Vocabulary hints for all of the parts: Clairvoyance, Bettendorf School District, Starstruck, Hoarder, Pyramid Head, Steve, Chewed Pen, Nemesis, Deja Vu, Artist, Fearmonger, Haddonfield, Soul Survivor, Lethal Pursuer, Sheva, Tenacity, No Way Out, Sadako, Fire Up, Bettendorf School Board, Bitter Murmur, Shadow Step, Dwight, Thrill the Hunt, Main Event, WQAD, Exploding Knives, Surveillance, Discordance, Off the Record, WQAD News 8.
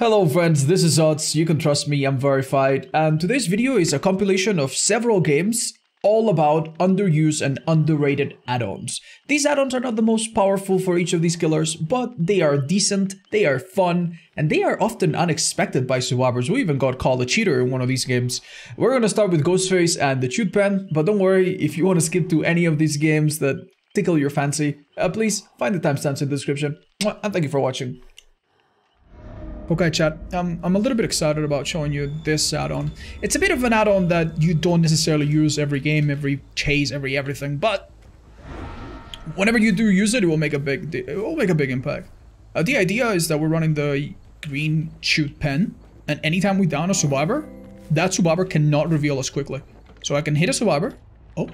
Hello friends, this is Ots, you can trust me, I'm verified, and today's video is a compilation of several games all about underused and underrated add-ons. These add-ons are not the most powerful for each of these killers, but they are decent, they are fun, and they are often unexpected by survivors. We even got called a cheater in one of these games. We're gonna start with Ghostface and the Chewed Pen, but don't worry, if you want to skip to any of these games that tickle your fancy, please find the timestamps in the description, and thank you for watching. Okay chat, I'm a little bit excited about showing you this add-on. It's a bit of an add-on that you don't necessarily use every game, every chase, everything, but whenever you do use it, it will make a big impact. The idea is that we're running the green Chewed Pen, and anytime we down a survivor, that survivor cannot reveal us quickly. So I can hit a survivor. Oh.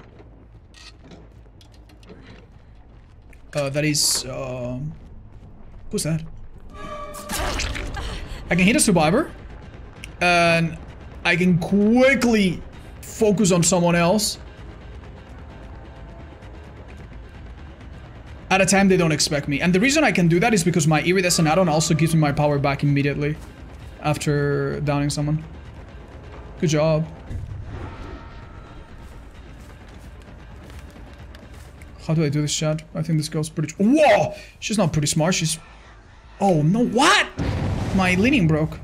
That is, who's that? I can hit a survivor, and I can quickly focus on someone else at a time they don't expect me. And the reason I can do that is because my iridescent add-on also gives me my power back immediately after downing someone. Good job. How do I do this, chat? I think this girl's pretty... Whoa! She's not pretty smart, she's... Oh, no, what? My leaning broke.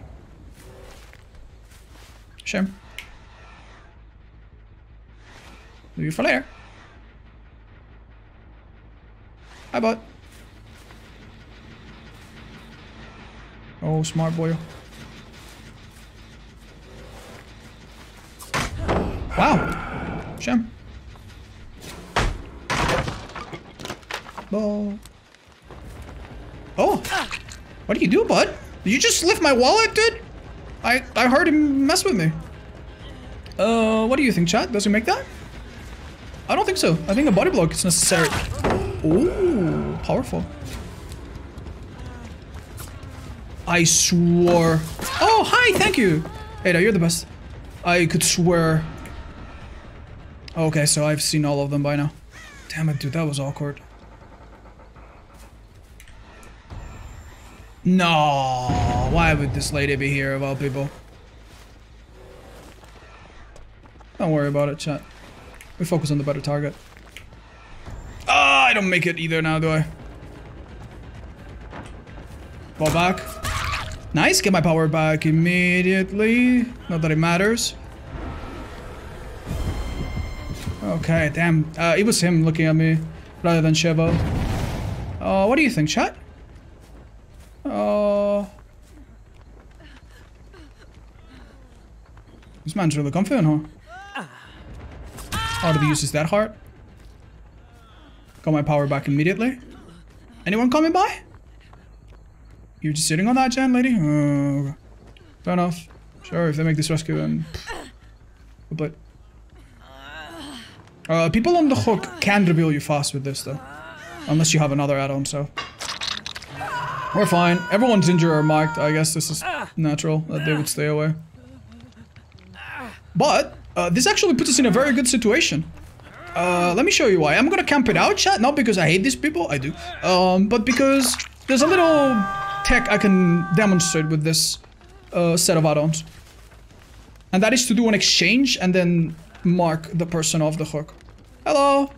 Shame. Leave it for later. Hi, bud. Oh, smart boy. Wow. Shame. Ball. Oh. What do you do, bud? Did you just lift my wallet, dude? I heard him mess with me. What do you think, chat? Does he make that? I don't think so. I think a body block is necessary. Ooh, powerful. I swore. Oh, hi, thank you. Ada, you're the best. I could swear. Okay, so I've seen all of them by now. Damn it, dude, that was awkward. No, why would this lady be here of all people? Don't worry about it, chat. We focus on the better target. Ah, I don't make it either now, do I? Ball back. Nice, get my power back immediately. Not that it matters. Okay, damn. It was him looking at me rather than Sheva. What do you think, chat? This man's really confident, huh? How do they use his Dead Hard? Got my power back immediately. Anyone coming by? You're just sitting on that, Jen, lady? Okay. Fair enough. Sure, if they make this rescue, then... But... people on the hook can reveal you fast with this, though. Unless you have another add-on, so... We're fine. Everyone's injured or marked. I guess this is natural that they would stay away. But, this actually puts us in a very good situation. Let me show you why. I'm gonna camp it out, chat. Not because I hate these people, I do. But because there's a little tech I can demonstrate with this set of add-ons. And that is to do an exchange and then mark the person off the hook. Hello!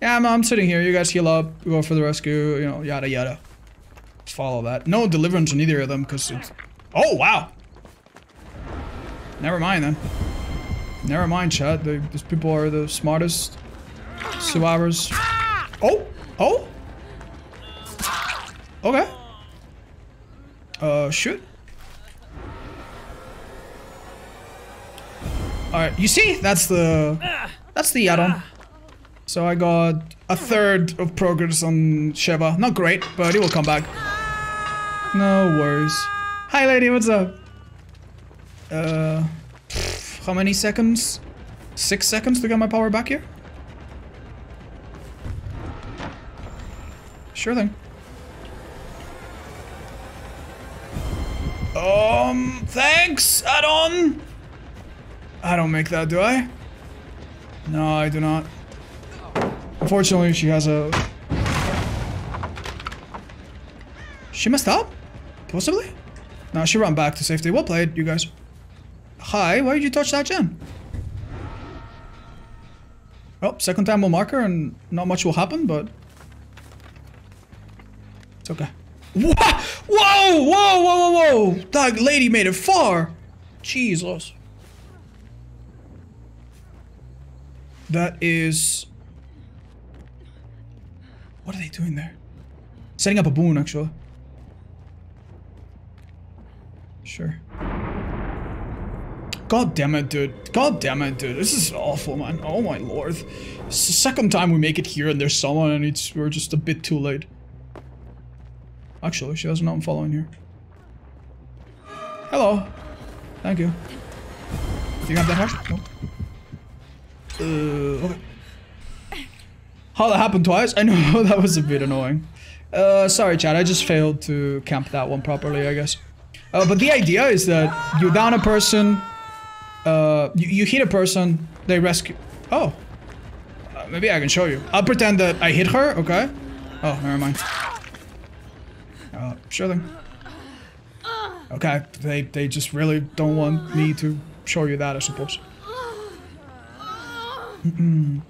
Yeah, I'm sitting here. You guys heal up. Go for the rescue. You know, yada yada. Follow that. No deliverance on either of them because it's... Oh, wow! Never mind then. Never mind, chat. These people are the smartest survivors. Oh! Oh! Okay. Shoot. Alright, you see? That's the add-on. So I got a third of progress on Sheva. Not great, but it will come back. No worries. Hi lady, what's up? How many seconds? 6 seconds to get my power back here? Sure thing. Thanks, add-on! I don't make that, do I? No, I do not. Unfortunately, she has a... She messed up? Possibly? Now she ran back to safety. Well played, you guys. Hi, why did you touch that gem? Well, second time we'll mark her and not much will happen, but... it's okay. Whoa! Whoa! Whoa! Whoa! Whoa! Whoa! That lady made it far! Jesus. That is... what are they doing there? Setting up a boon, actually. Sure. God damn it, dude. God damn it, dude. This is awful, man. Oh my lord. It's the second time we make it here and there's someone and it's we're just a bit too late. Actually, she doesn't know I'm following her. Hello. Thank you. Do you have that hash? No. Okay. How that happened twice? I know, that was a bit annoying. Sorry chat, I just failed to camp that one properly, I guess. But the idea is that you down a person, you hit a person, they rescue... oh. Maybe I can show you. I'll pretend that I hit her, okay? Oh, never mind. Sure thing. Okay, they just really don't want me to show you that, I suppose. Mm-mm.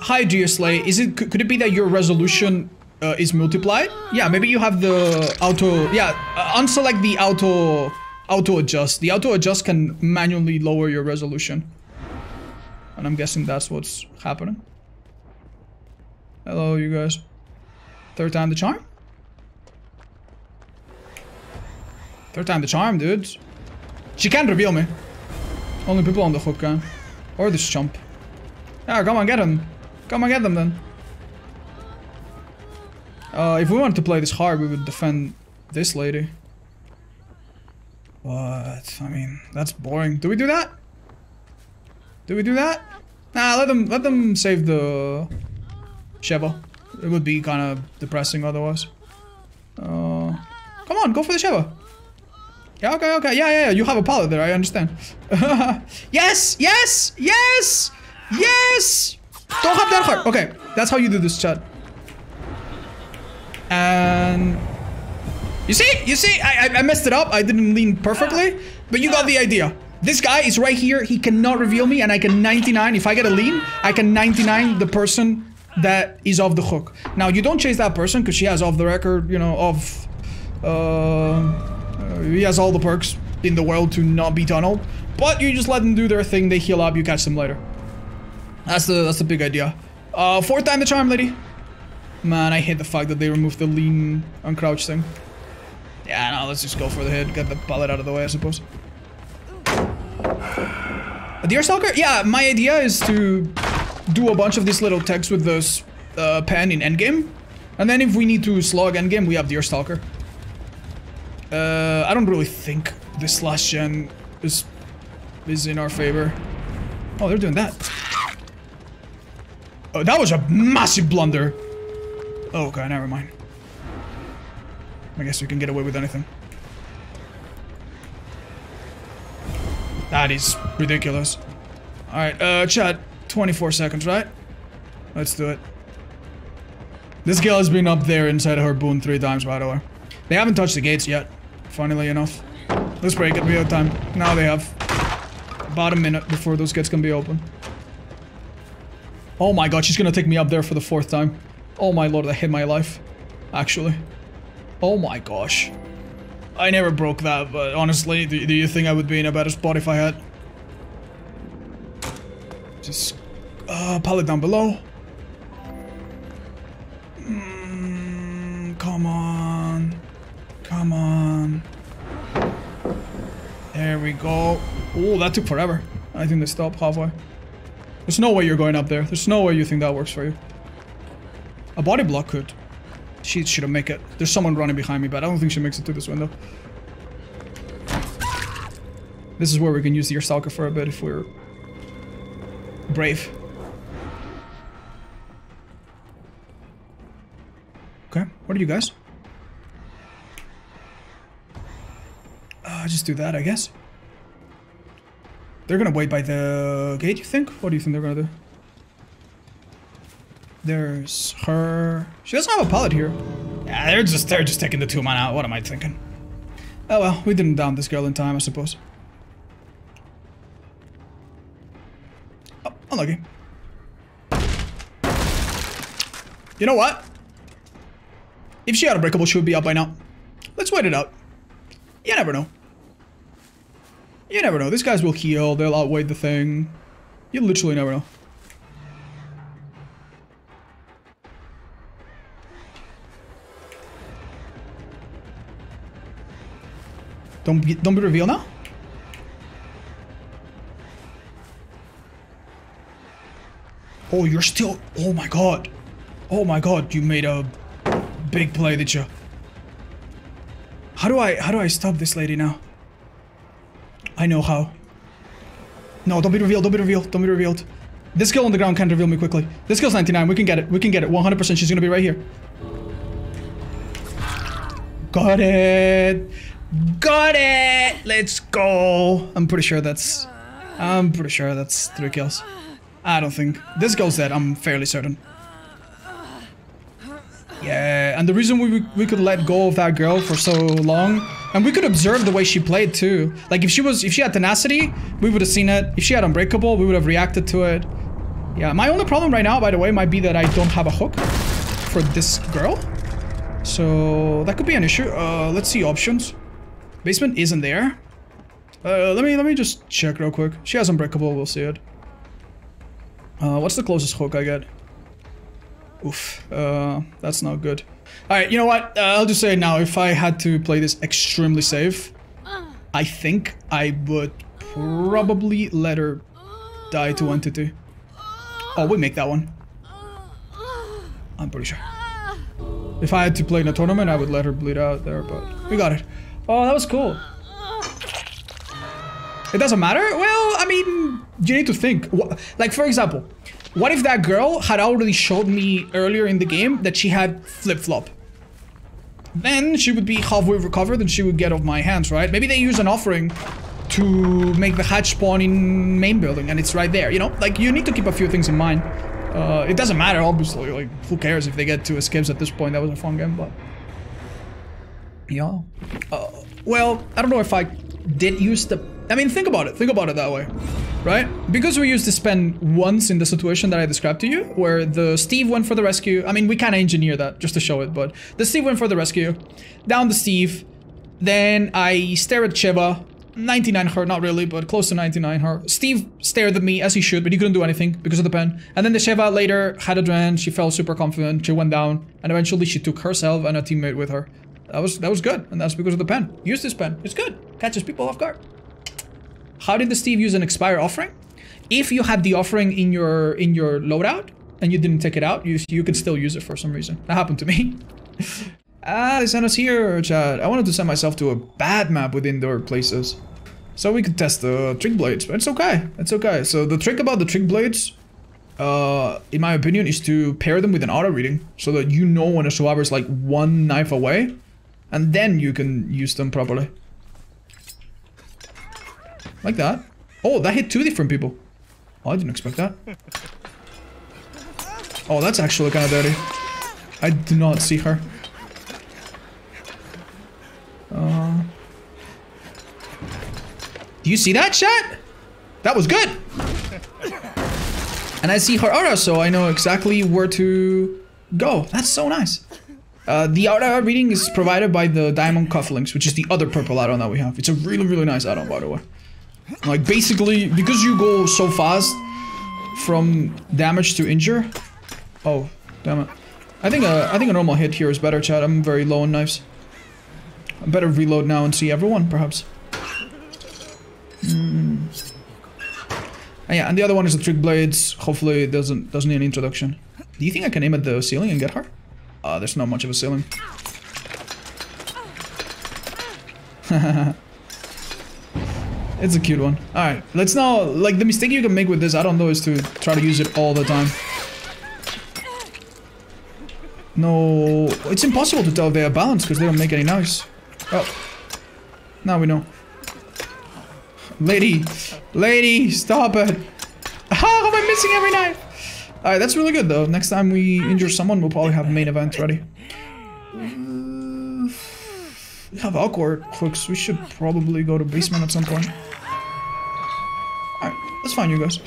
Hi, GSLay. Is it? Could it be that your resolution is multiplied? Yeah, maybe you have the auto. Yeah, unselect the auto adjust. The auto adjust can manually lower your resolution, and I'm guessing that's what's happening. Hello, you guys. Third time the charm. Third time the charm, dude. She can't reveal me. Only people on the hook can, or this chump. Yeah, come on, get him. Come on, get them then. If we wanted to play this hard, we would defend this lady. But, I mean, that's boring. Do we do that? Do we do that? Nah, let them save the... Sheva. It would be kind of depressing otherwise. Come on, go for the Sheva. Yeah, okay, okay. Yeah, yeah, yeah. You have a pallet there, I understand. Yes, yes, yes! Yes! Don't have that heart. Okay, that's how you do this, chat. And... You see? I messed it up. I didn't lean perfectly, but you got the idea. This guy is right here. He cannot reveal me, and I can 99. If I get a lean, I can 99 the person that is off the hook. Now, you don't chase that person, because she has off the record, you know, off... he has all the perks in the world to not be tunneled, but you just let them do their thing. They heal up. You catch them later. That's the big idea. Fourth time the charm, lady. Man, I hate the fact that they removed the lean uncrouch thing. Yeah, no, let's just go for the hit. Get the pallet out of the way, I suppose. A Deerstalker? Yeah, my idea is to do a bunch of these little techs with this pen in endgame. And then if we need to slog endgame, we have Deerstalker. I don't really think this last gen is in our favor. Oh, they're doing that. Oh, that was a massive blunder. Oh, okay, never mind. I guess we can get away with anything. That is ridiculous. Alright, chat, 24 seconds, right? Let's do it. This girl has been up there inside of her boon 3 times, by the way. They haven't touched the gates yet, funnily enough. Let's break it, we have time. Now they have about a minute before those gates can be open. Oh my god, she's gonna take me up there for the 4th time. Oh my lord, I hate my life. Actually. Oh my gosh. I never broke that, but honestly, do you think I would be in a better spot if I had? Just... pallet down below. Come on. Come on. There we go. Oh, that took forever. I think they stopped halfway. There's no way you're going up there. There's no way you think that works for you. A body block could. She shouldn't make it. There's someone running behind me, but I don't think she makes it through this window. This is where we can use the Deerstalker for a bit if we're... brave. Okay, what are you guys? Just do that, I guess. They're gonna wait by the gate, you think? What do you think they're gonna do? There's her... she doesn't have a pallet here. Yeah, they're just taking the 2 man out. What am I thinking? Oh well, we didn't down this girl in time, I suppose. Oh, unlucky. You know what? If she had Unbreakable, she would be up by now. Let's wait it out. You never know. You never know. These guys will heal. They'll outweigh the thing. You literally never know. Don't be revealed now. Oh, you're still. Oh my god. Oh my god. You made a big play, did you? How do I stop this lady now? I know how. No, don't be revealed. Don't be revealed. Don't be revealed. This girl on the ground can reveal me quickly. This girl's 99. We can get it. We can get it. 100%. She's gonna be right here. Got it. Got it! Let's go! I'm pretty sure that's 3 kills. I don't think. This girl's dead, I'm fairly certain. Yeah, and the reason we could let go of that girl for so long, and we could observe the way she played too. Like if she had tenacity, we would have seen it. If she had Unbreakable, we would have reacted to it. Yeah, my only problem right now, by the way, might be that I don't have a hook for this girl. So that could be an issue. Let's see options. Basement isn't there. Let me just check real quick. She has Unbreakable, we'll see it. What's the closest hook I get? Oof, that's not good. Alright, you know what? I'll just say it now. If I had to play this extremely safe, I think I would probably let her die to entity. Oh, we make that one. I'm pretty sure. If I had to play in a tournament, I would let her bleed out there, but we got it. Oh, that was cool. It doesn't matter? Well, I mean, you need to think. Like, for example, what if that girl had already showed me earlier in the game that she had flip-flop? Then she would be halfway recovered and she would get off my hands, right? Maybe they use an offering to make the hatch spawn in main building and it's right there, you know? Like, you need to keep a few things in mind. It doesn't matter, obviously. Like, who cares if they get 2 escapes at this point? That was a fun game, but... Yeah. Well, I don't know if I did use the... I mean, think about it that way, right? Because we used the pen once in the situation that I described to you, where the Steve went for the rescue. I mean, we kind of engineered that just to show it, but the Steve went for the rescue, down the Steve, then I stare at Sheva, 99 her, not really, but close to 99 her. Steve stared at me as he should, but he couldn't do anything because of the pen. And then the Sheva later had a drain, she felt super confident, she went down, and eventually she took herself and a teammate with her. That was good, and that's because of the pen. Use this pen. It's good. Catches people off guard. How did the Steve use an expire offering? If you had the offering in your loadout and you didn't take it out, you could still use it for some reason. That happened to me. They sent us here, Chad. I wanted to send myself to a bad map with indoor places, so we could test the Trick Blades. But it's okay. It's okay. So the trick about the Trick Blades, in my opinion, is to pair them with an auto reading so that you know when a survivor is like 1 knife away. And then you can use them properly. Like that. Oh, that hit 2 different people. Oh, I didn't expect that. Oh, that's actually kind of dirty. I did not see her. Do you see that, chat? That was good! And I see her aura, so I know exactly where to go. That's so nice. The aura reading is provided by the diamond cufflinks, which is the other purple add-on that we have. It's a really, really nice add-on, by the way. Like, basically, because you go so fast from damage to injure... Oh, damn it. I think a normal hit here is better, chat. I'm very low on knives. I better reload now and see everyone, perhaps. And yeah, and the other one is the Trick Blades. Hopefully it doesn't need an introduction. Do you think I can aim at the ceiling and get her? There's not much of a ceiling. It's a cute one. Alright, let's now... Like, the mistake you can make with this, I don't know, is to try to use it all the time. No... It's impossible to tell if they are balanced, because they don't make any noise. Oh. Now we know. Lady! Lady! Stop it! How am I missing every knife? Alright, that's really good though. Next time we injure someone, we'll probably have main event ready. have awkward hooks. We should probably go to basement at some point. Alright, let's find you guys.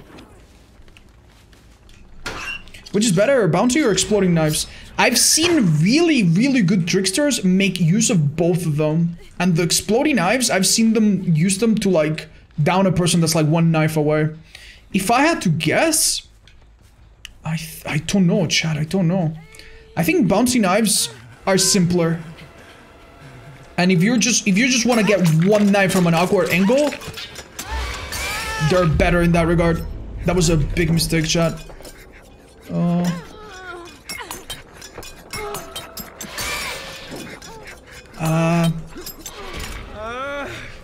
Which is better, Bouncy or Exploding Knives? I've seen really, really good tricksters make use of both of them. And the Exploding Knives, I've seen them use them to, like, down a person that's, like, one knife away. If I had to guess... I don't know, chat, I don't know. I think Bouncy Knives are simpler. And if you just want to get one knife from an awkward angle, they're better in that regard. That was a big mistake, chat.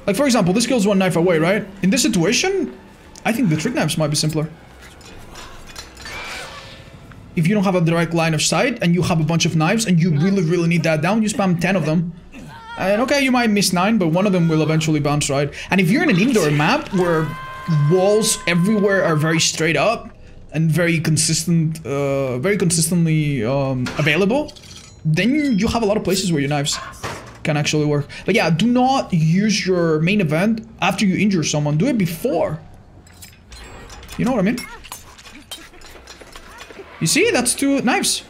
Like, for example, this kills one knife away, right? In this situation, I think the trick knives might be simpler. If you don't have a direct line of sight, and you have a bunch of knives, and you really, really need that down, you spam 10 of them. And okay, you might miss 9, but one of them will eventually bounce, right? And if you're in an indoor map, where walls everywhere are very straight up, and very consistently available, then you have a lot of places where your knives can actually work. But yeah, do not use your main event after you injure someone. Do it before. You know what I mean? You see? That's 2 knives.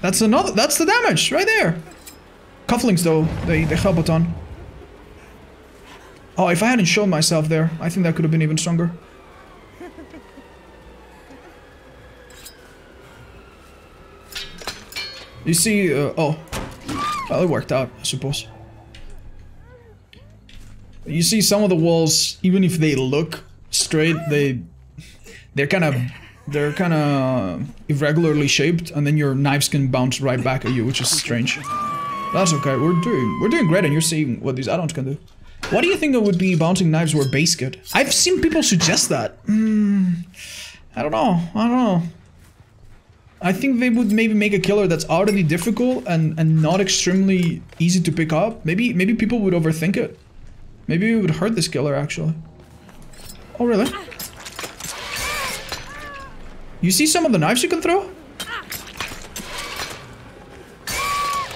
That's another. That's the damage right there. Cufflinks, though, they help a ton. Oh, if I hadn't shown myself there, I think that could have been even stronger. You see, oh, well, it worked out, I suppose. You see, some of the walls, even if they look straight, they're kind of irregularly shaped, and then your knives can bounce right back at you, which is strange. That's okay. We're doing great, and you're seeing what these add-ons can do. What do you think it would be? Bouncing knives were base good. I've seen people suggest that. I don't know. I think they would maybe make a killer that's already difficult and not extremely easy to pick up. Maybe people would overthink it. Maybe it would hurt this killer, actually. Oh, really? You see some of the knives you can throw?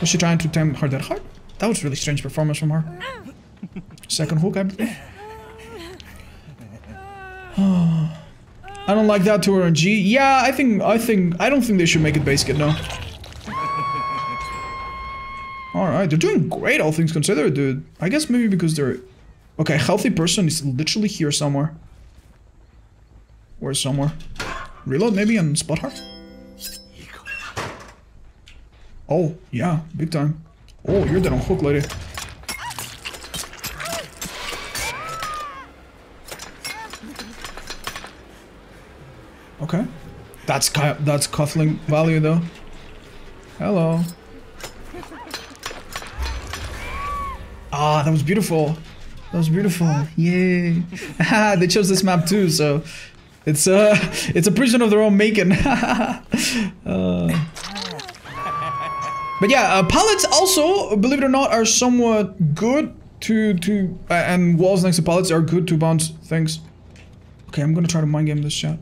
Was she trying to time her dead heart? That was a really strange performance from her. Second hook, I believe. I don't like that to RNG. Yeah, I don't think they should make it base kit, no. Alright, they're doing great, all things considered, dude. I guess maybe because they're... Okay, healthy person is literally here somewhere. Where's somewhere? Reload, maybe, and spot her? Oh, yeah, big time. Oh, you're dead on hook, lady. Okay, that's cuffling value though. Hello. Ah, that was beautiful. That was beautiful. Yay! They chose this map too, so it's a prison of their own making. But yeah, pallets also, believe it or not, are somewhat good to and walls next to pallets are good to bounce things. Okay, I'm gonna try to mind game this shot.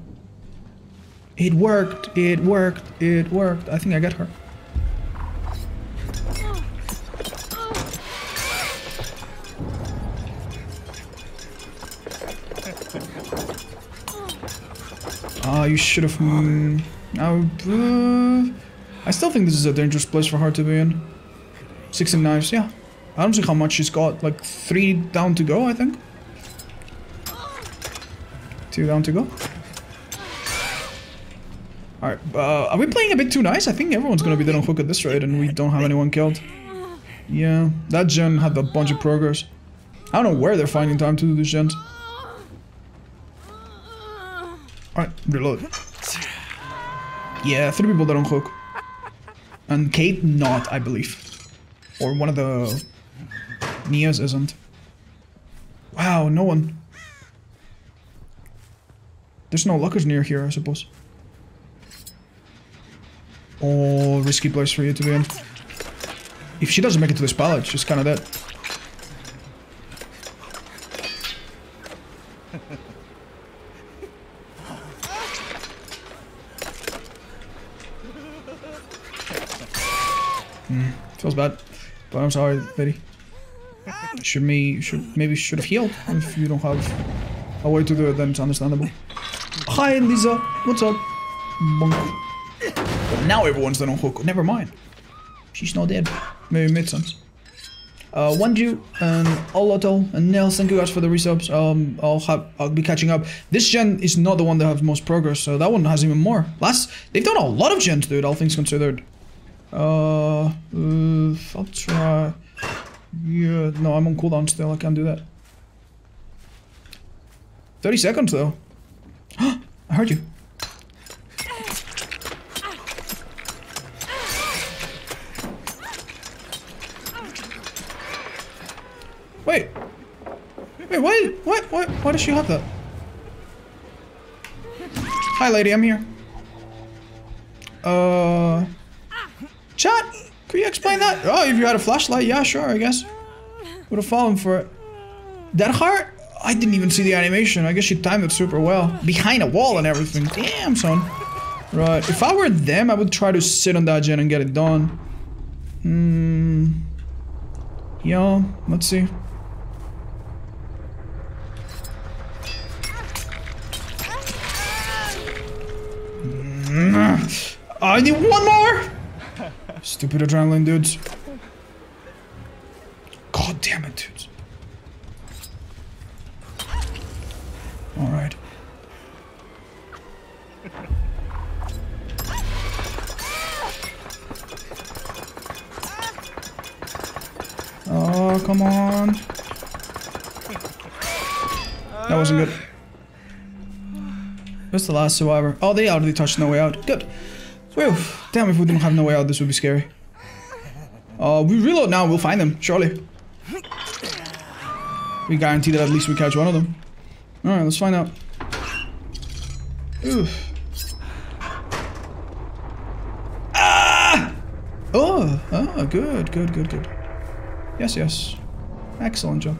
It worked, it worked, it worked. I think I got her. Ah, you should have... I still think this is a dangerous place for her to be in. 16 knives, yeah. I don't see how much she's got. Like 3 down to go, I think. 2 down to go. Alright, are we playing a bit too nice? I think everyone's gonna be dead on hook at this rate and we don't have anyone killed. Yeah, that gen had a bunch of progress. I don't know where they're finding time to do these gens. Alright, reload. Yeah, 3 people dead on hook. And Kate not, I believe. Or one of the... Nias isn't. Wow, no one. There's no lockers near here, I suppose. Oh, risky place for you to be in. If she doesn't make it to this pallet, she's kind of dead. Feels bad. But I'm sorry, Betty. Maybe should have healed if you don't have a way to do it. Then it's understandable. Hi, Lisa. What's up? But now everyone's done on hook. Never mind. She's not dead. Maybe mid-sense. Wanju and Oloto and Nels, thank you guys for the resubs. I'll be catching up. This gen is not the one that has most progress, so that one has even more. They've done a lot of gens, dude, all things considered. I'll try. Yeah, no, I'm on cooldown still. I can't do that. 30 seconds though. I heard you. Wait. Wait, why does she have that? Hi lady, I'm here. Chat, could you explain that? Oh, if you had a flashlight, yeah, sure, I guess. Would have fallen for it. Dead Hard? I didn't even see the animation. I guess she timed it super well. Behind a wall and everything. Damn, son. Right, if I were them, I would try to sit on that gen and get it done. Yeah, let's see. I need one more! Stupid adrenaline dudes. God damn it, dudes. Alright. Oh, come on. That wasn't good. That's the last survivor. Oh, they already touched No Way Out. Good. Whew. Damn, if we didn't have No Way Out, this would be scary. We reload now, we'll find them, surely. We guarantee that at least we catch one of them. Alright, let's find out. Oof. Ah! Oh! Oh, good, good, good, good. Yes, yes. Excellent job.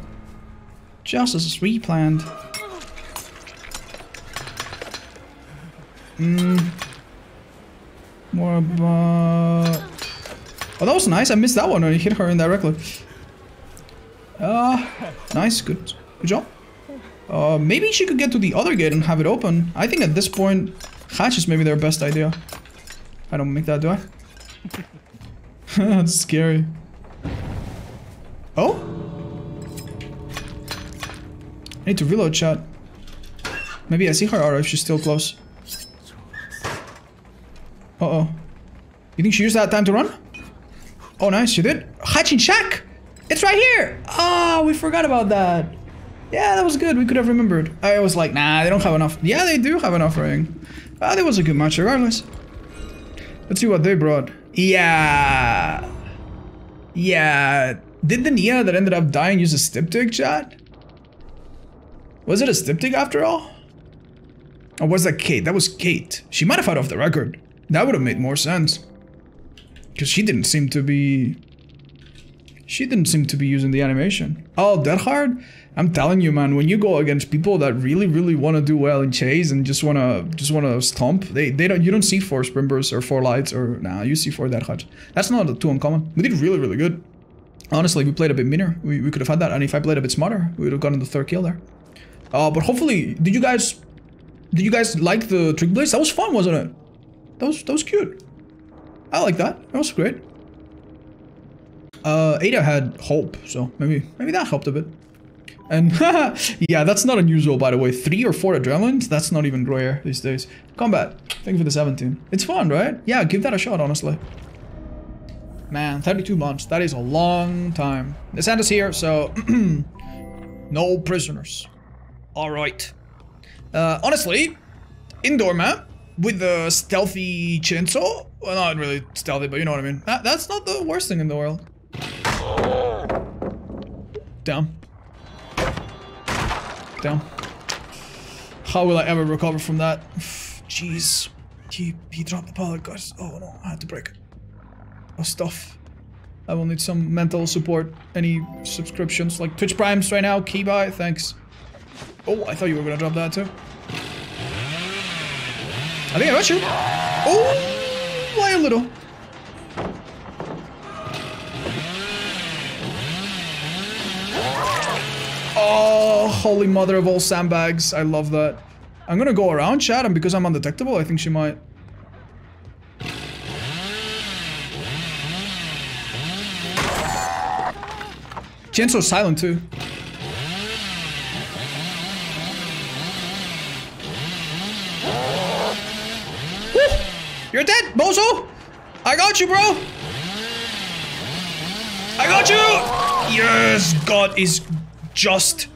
Just as we planned. What about... Oh, that was nice. I missed that one when I hit her indirectly. Nice. Good. Good job. Maybe she could get to the other gate and have it open. I think at this point, hatch is maybe their best idea. I don't make that, do I? That's scary. Oh? I need to reload, chat. Maybe I see her aura if she's still close. Uh-oh. You think she used that time to run? Oh, nice, she did. Hachin Shack! It's right here! Oh, we forgot about that. Yeah, that was good. We could have remembered. I was like, nah, they don't have enough. Yeah, they do have enough ring. That was a good match regardless. Let's see what they brought. Yeah. Yeah. Did the Nia that ended up dying use a styptic, chat? Was it a styptic after all? Or was that Kate? That was Kate. She might have had Off the Record. That would have made more sense. Because she didn't seem to be... She didn't seem to be using the animation. Oh, Dead Hard? I'm telling you, man, when you go against people that really, really want to do well in chase and just wanna stomp, you don't see 4 Sprintbursts or 4 Lights or... Nah, you see 4 Dead Hards. That's not too uncommon. We did really, really good. Honestly, we played a bit meaner. We could have had that, and if I played a bit smarter, we would have gotten the 3rd kill there. But hopefully, did you guys like the Trick Blades? That was fun, wasn't it? That was cute. I like that. That was great. Ada had Hope, so maybe that helped a bit. And yeah, that's not unusual, by the way. 3 or 4 adrenalines, that's not even rare these days. Combat, thank you for the 17. It's fun, right? Yeah, give that a shot, honestly. Man, 32 months, that is a long time. They sent us here, so no prisoners. Alright. Honestly, indoor map. With the stealthy chainsaw? Well, not really stealthy, but you know what I mean. That's not the worst thing in the world. Damn. Damn. How will I ever recover from that? Jeez. He dropped the pallet, guys. Oh no, I had to break it. Oh, stuff. I will need some mental support. Any subscriptions? Like Twitch Primes right now? Key buy? Thanks. Oh, I thought you were gonna drop that too. I think I got you. Oh, why a little. Oh, holy mother of all sandbags. I love that. I'm gonna go around, chat, and because I'm undetectable, I think she might. Chainsaw's silent too. Woo! You're dead, bozo! I got you, bro! I got you! Yes, God is just.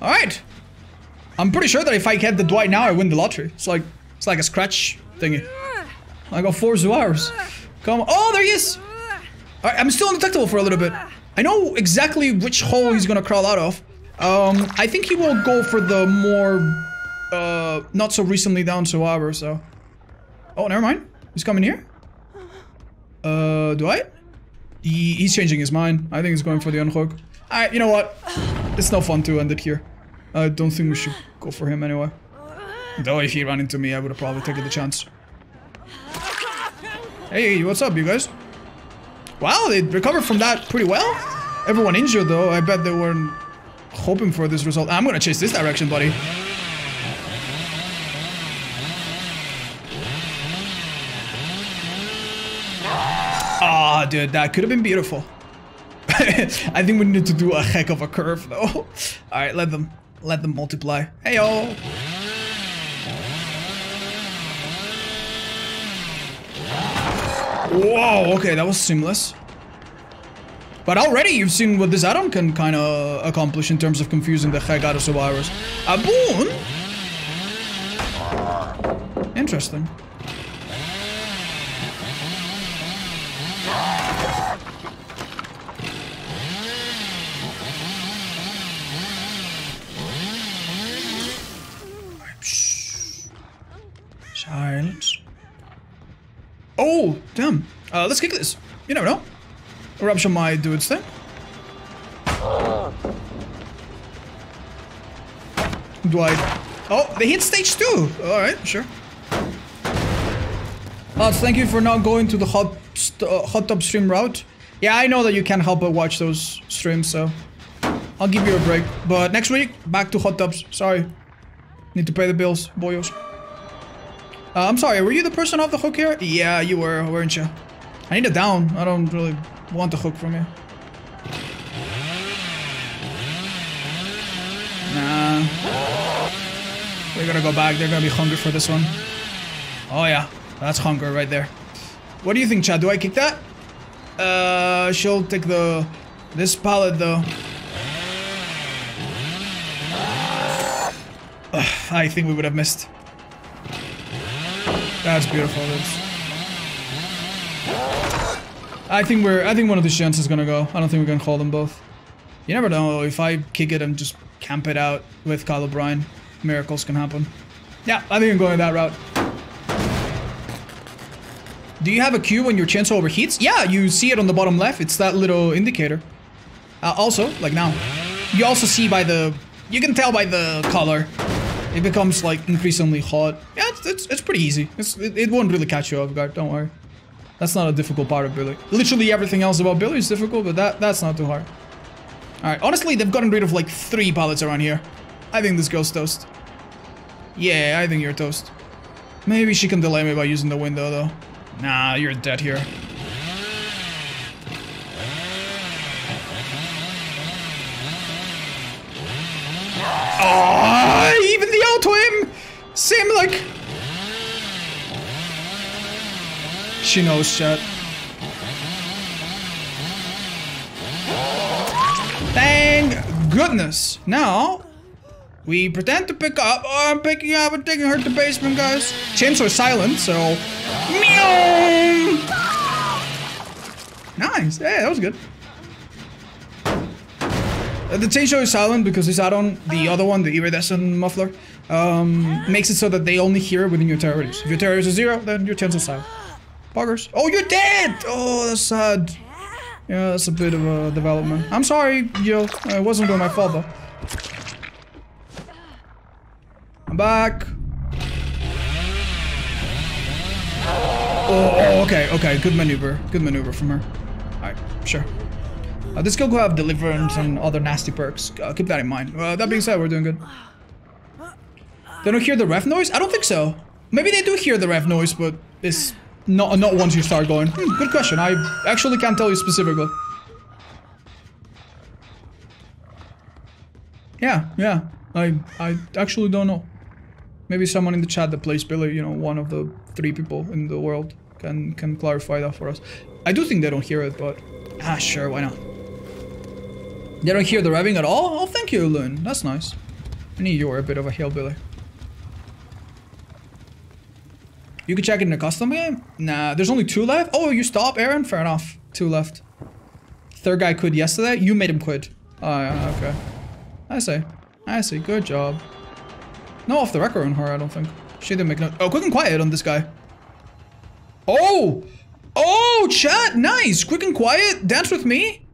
Alright. I'm pretty sure that if I get the Dwight now, I win the lottery. It's like a scratch thingy. I got 4 Zouars. Come on. Oh, there he is! Alright, I'm still undetectable for a little bit. I know exactly which hole he's gonna crawl out of. I think he will go for the more... not so recently down Zouar, so... Oh, never mind. He's coming here. Dwight? He's changing his mind. I think he's going for the unhook. Alright, you know what? It's not fun to end it here. I don't think we should go for him anyway. Though if he ran into me, I would have probably taken the chance. Hey, what's up, you guys? Wow, they recovered from that pretty well. Everyone injured, though. I bet they weren't hoping for this result. I'm gonna chase this direction, buddy. Ah, oh, dude, that could have been beautiful. I think we need to do a heck of a curve, though. Alright, let them multiply. Heyo! Whoa, okay, that was seamless. But already you've seen what this atom can kind of accomplish in terms of confusing the heck out of survivors. A boon! Interesting. Silence. Oh, damn. Let's kick this. You never know. Eruption might do its thing. Dwight. Oh, they hit stage 2. Alright, sure. Thank you for not going to the hot tub stream route. Yeah, I know that you can't help but watch those streams, so... I'll give you a break. But next week, back to hot tubs. Sorry. Need to pay the bills, boyos. I'm sorry, were you the person off the hook here? Yeah, you were, weren't you? I need a down. I don't really want the hook from you. Nah. We're gonna go back. They're gonna be hungry for this one. Oh yeah, that's hunger right there. What do you think, Chad? Do I kick that? She'll take this pallet though. Ugh, I think we would have missed. That's beautiful. This. I think one of the shunts is gonna go. I don't think we can hold them both. You never know. If I kick it and just camp it out with Kyle O'Brien, miracles can happen. Yeah, I think I'm going that route. Do you have a cue when your chainsaw overheats? Yeah, you see it on the bottom left. It's that little indicator. Also, like now, you also see by the. You can tell by the color. It becomes like increasingly hot. Yeah, it's pretty easy. It won't really catch you off guard. Don't worry. That's not a difficult part of Billy. Literally everything else about Billy is difficult, but that's not too hard. All right. Honestly, they've gotten rid of like 3 pallets around here. I think this girl's toast. Yeah, I think you're toast. Maybe she can delay me by using the window though. Nah, you're dead here. Oh, even the auto aim! Same like... She knows, chat. Thank goodness! Now, we pretend to pick up. Oh, I'm picking up and taking her to the basement, guys. Chainsaw is silent, so... Meow! Nice! Hey, that was good. The chainsaw is silent because this add-on, the other one, the iridescent muffler, makes it so that they only hear within your territories. If your territories are 0, then your chainsaw is silent. Buggers. Oh, you're dead! Oh, that's sad. Yeah, that's a bit of a development. I'm sorry, yo. It wasn't really my fault, though. I'm back. Oh, okay, okay. Good maneuver. Good maneuver from her. Alright, sure. This guild will have Deliverance and other nasty perks. Keep that in mind. That being said, we're doing good. They don't hear the ref noise? I don't think so. Maybe they do hear the ref noise, but it's not once you start going. Good question. I actually can't tell you specifically. Yeah. I actually don't know. Maybe someone in the chat that plays Billy, you know, one of the 3 people in the world can clarify that for us. I do think they don't hear it, but... Ah, sure, why not? They don't hear the revving at all? Oh, thank you, Loon. That's nice. I knew you were a bit of a hillbilly. You can check it in the custom game? Nah, there's only 2 left? Oh, you stop, Aaron? Fair enough. 2 left. 3rd guy quit yesterday? You made him quit. Oh, yeah, okay. I see. Good job. No off the record on her, I don't think. She didn't make no- Oh, quick and quiet on this guy. Oh! Oh, chat! Nice! Quick and quiet! Dance with me?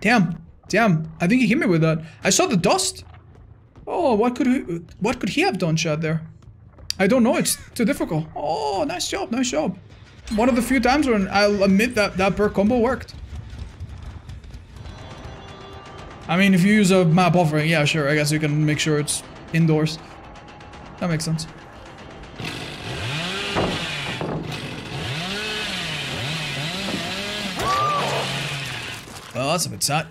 Damn. I think he hit me with that. I saw the dust. Oh, what could he have done, chat, there? I don't know. It's too difficult. Oh, nice job. One of the few times when I'll admit that that perk combo worked. I mean, if you use a map offering, yeah, sure. I guess you can make sure it's indoors. That makes sense. Oh, that's a bit sad.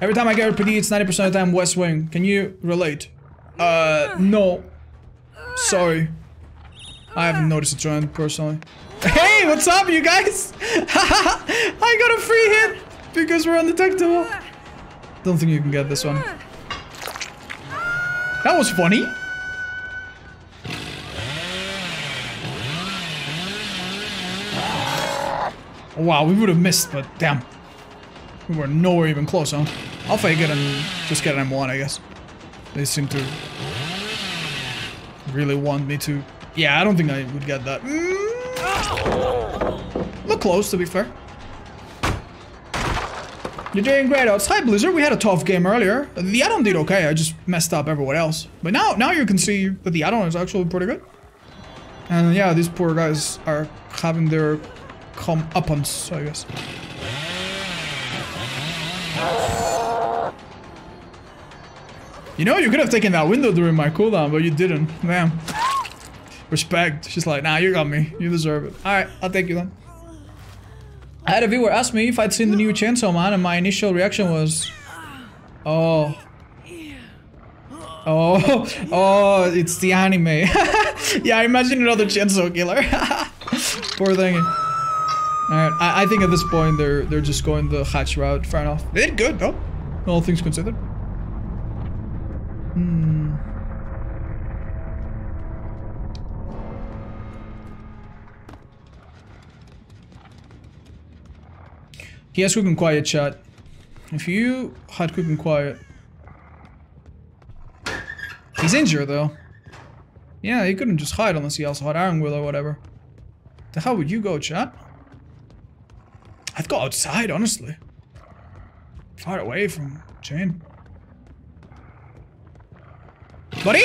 Every time I get RPD, it's 90% of the time West Wing. Can you relate? No. Sorry. I haven't noticed a trend, personally. Hey, what's up, you guys? I got a free hit because we're undetectable. Don't think you can get this one. That was funny. Wow, we would have missed, but damn. We were nowhere even close, huh? I'll fake it and just get an M1, I guess. They seem to really want me to... Yeah, I don't think I would get that. Look close, to be fair. You're doing great outs. Hi, Blizzard. We had a tough game earlier. The add-on did okay. I just messed up everyone else. But now you can see that the add-on is actually pretty good. And yeah, these poor guys are having their comeuppance, I guess. You know, you could have taken that window during my cooldown, but you didn't. Damn. Respect. She's like, nah, you got me. You deserve it. Alright, I'll take you then. I had a viewer ask me if I'd seen the new Chainsaw Man, and my initial reaction was... Oh, it's the anime. Yeah, imagine another Chainsaw Killer. Poor thing. Alright, I think at this point they're just going the hatch route. Fair enough. They did good, though. All things considered. He has Quick and Quiet, chat. If you had Quick and Quiet... He's injured, though. Yeah, he couldn't just hide unless he also had Iron Will or whatever. The hell would you go, chat? I'd go outside, honestly. Far away from Jane. Buddy?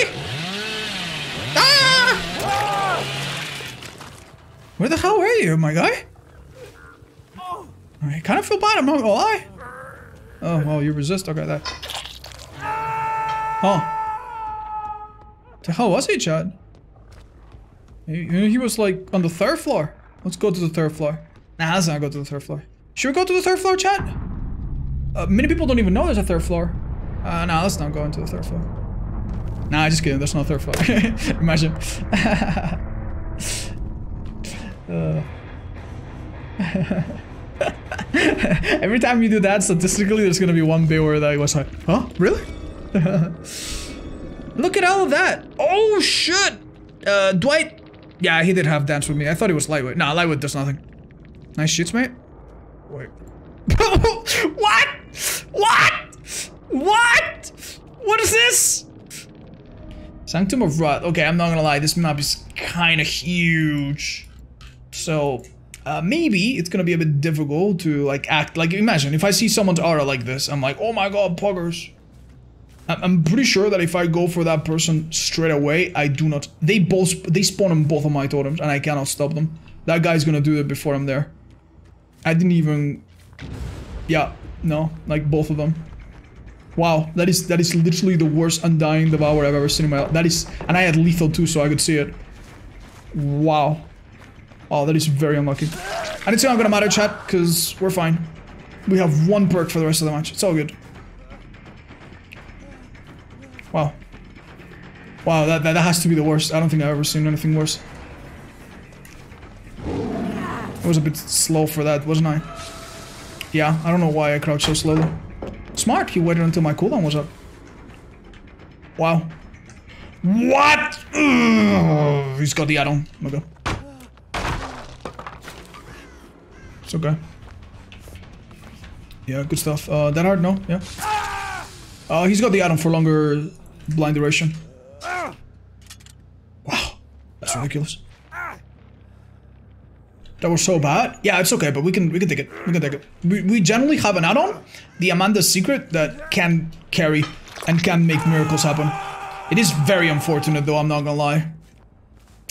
Ah! Where the hell were you, my guy? I kind of feel bad, I'm not gonna lie. Oh, well, you resist. Okay, that. Oh. The hell was he, Chad? He was like on the 3rd floor. Let's go to the 3rd floor. Nah, let's not go to the 3rd floor. Should we go to the 3rd floor, Chad? Many people don't even know there's a 3rd floor. Nah, let's not go into the 3rd floor. Nah, just kidding. There's no 3rd floor. Imagine. Every time you do that, statistically, there's gonna be one viewer that was like, huh? Really? Look at all of that! Oh, shit! Dwight... Yeah, he did have Dance With Me. I thought he was lightweight. Nah, lightweight does nothing. Nice shits, mate. Wait. What? What? What? What is this? Sanctum of Rot. Okay, I'm not gonna lie. This map is kinda huge. So... maybe it's gonna be a bit difficult to like act like, imagine if I see someone's aura like this, I'm like, oh my god, poggers. I'm pretty sure that if I go for that person straight away, I do not. They spawn on both of my totems, and I cannot stop them. That guy's gonna do it before I'm there. I didn't even. Yeah, no, like both of them. Wow, that is literally the worst Undying Devour I've ever seen in my life. That is, and I had lethal too, so I could see it. Wow. Oh, that is very unlucky. And it's not gonna matter, chat, because we're fine. We have one perk for the rest of the match. It's all good. Wow. Wow, that has to be the worst. I don't think I've ever seen anything worse. I was a bit slow for that, wasn't I? Yeah, I don't know why I crouched so slowly. Smart, he waited until my cooldown was up. Wow. What? Ugh, he's got the add-on. Okay. It's okay. Yeah, good stuff. Dead Hard? No? Yeah. He's got the add-on for longer blind duration. Wow. That's ridiculous. That was so bad. Yeah, it's okay, but we can take it. We can take it. We generally have an add-on, the Amanda's Secret, that can carry and can make miracles happen. It is very unfortunate, though, I'm not gonna lie.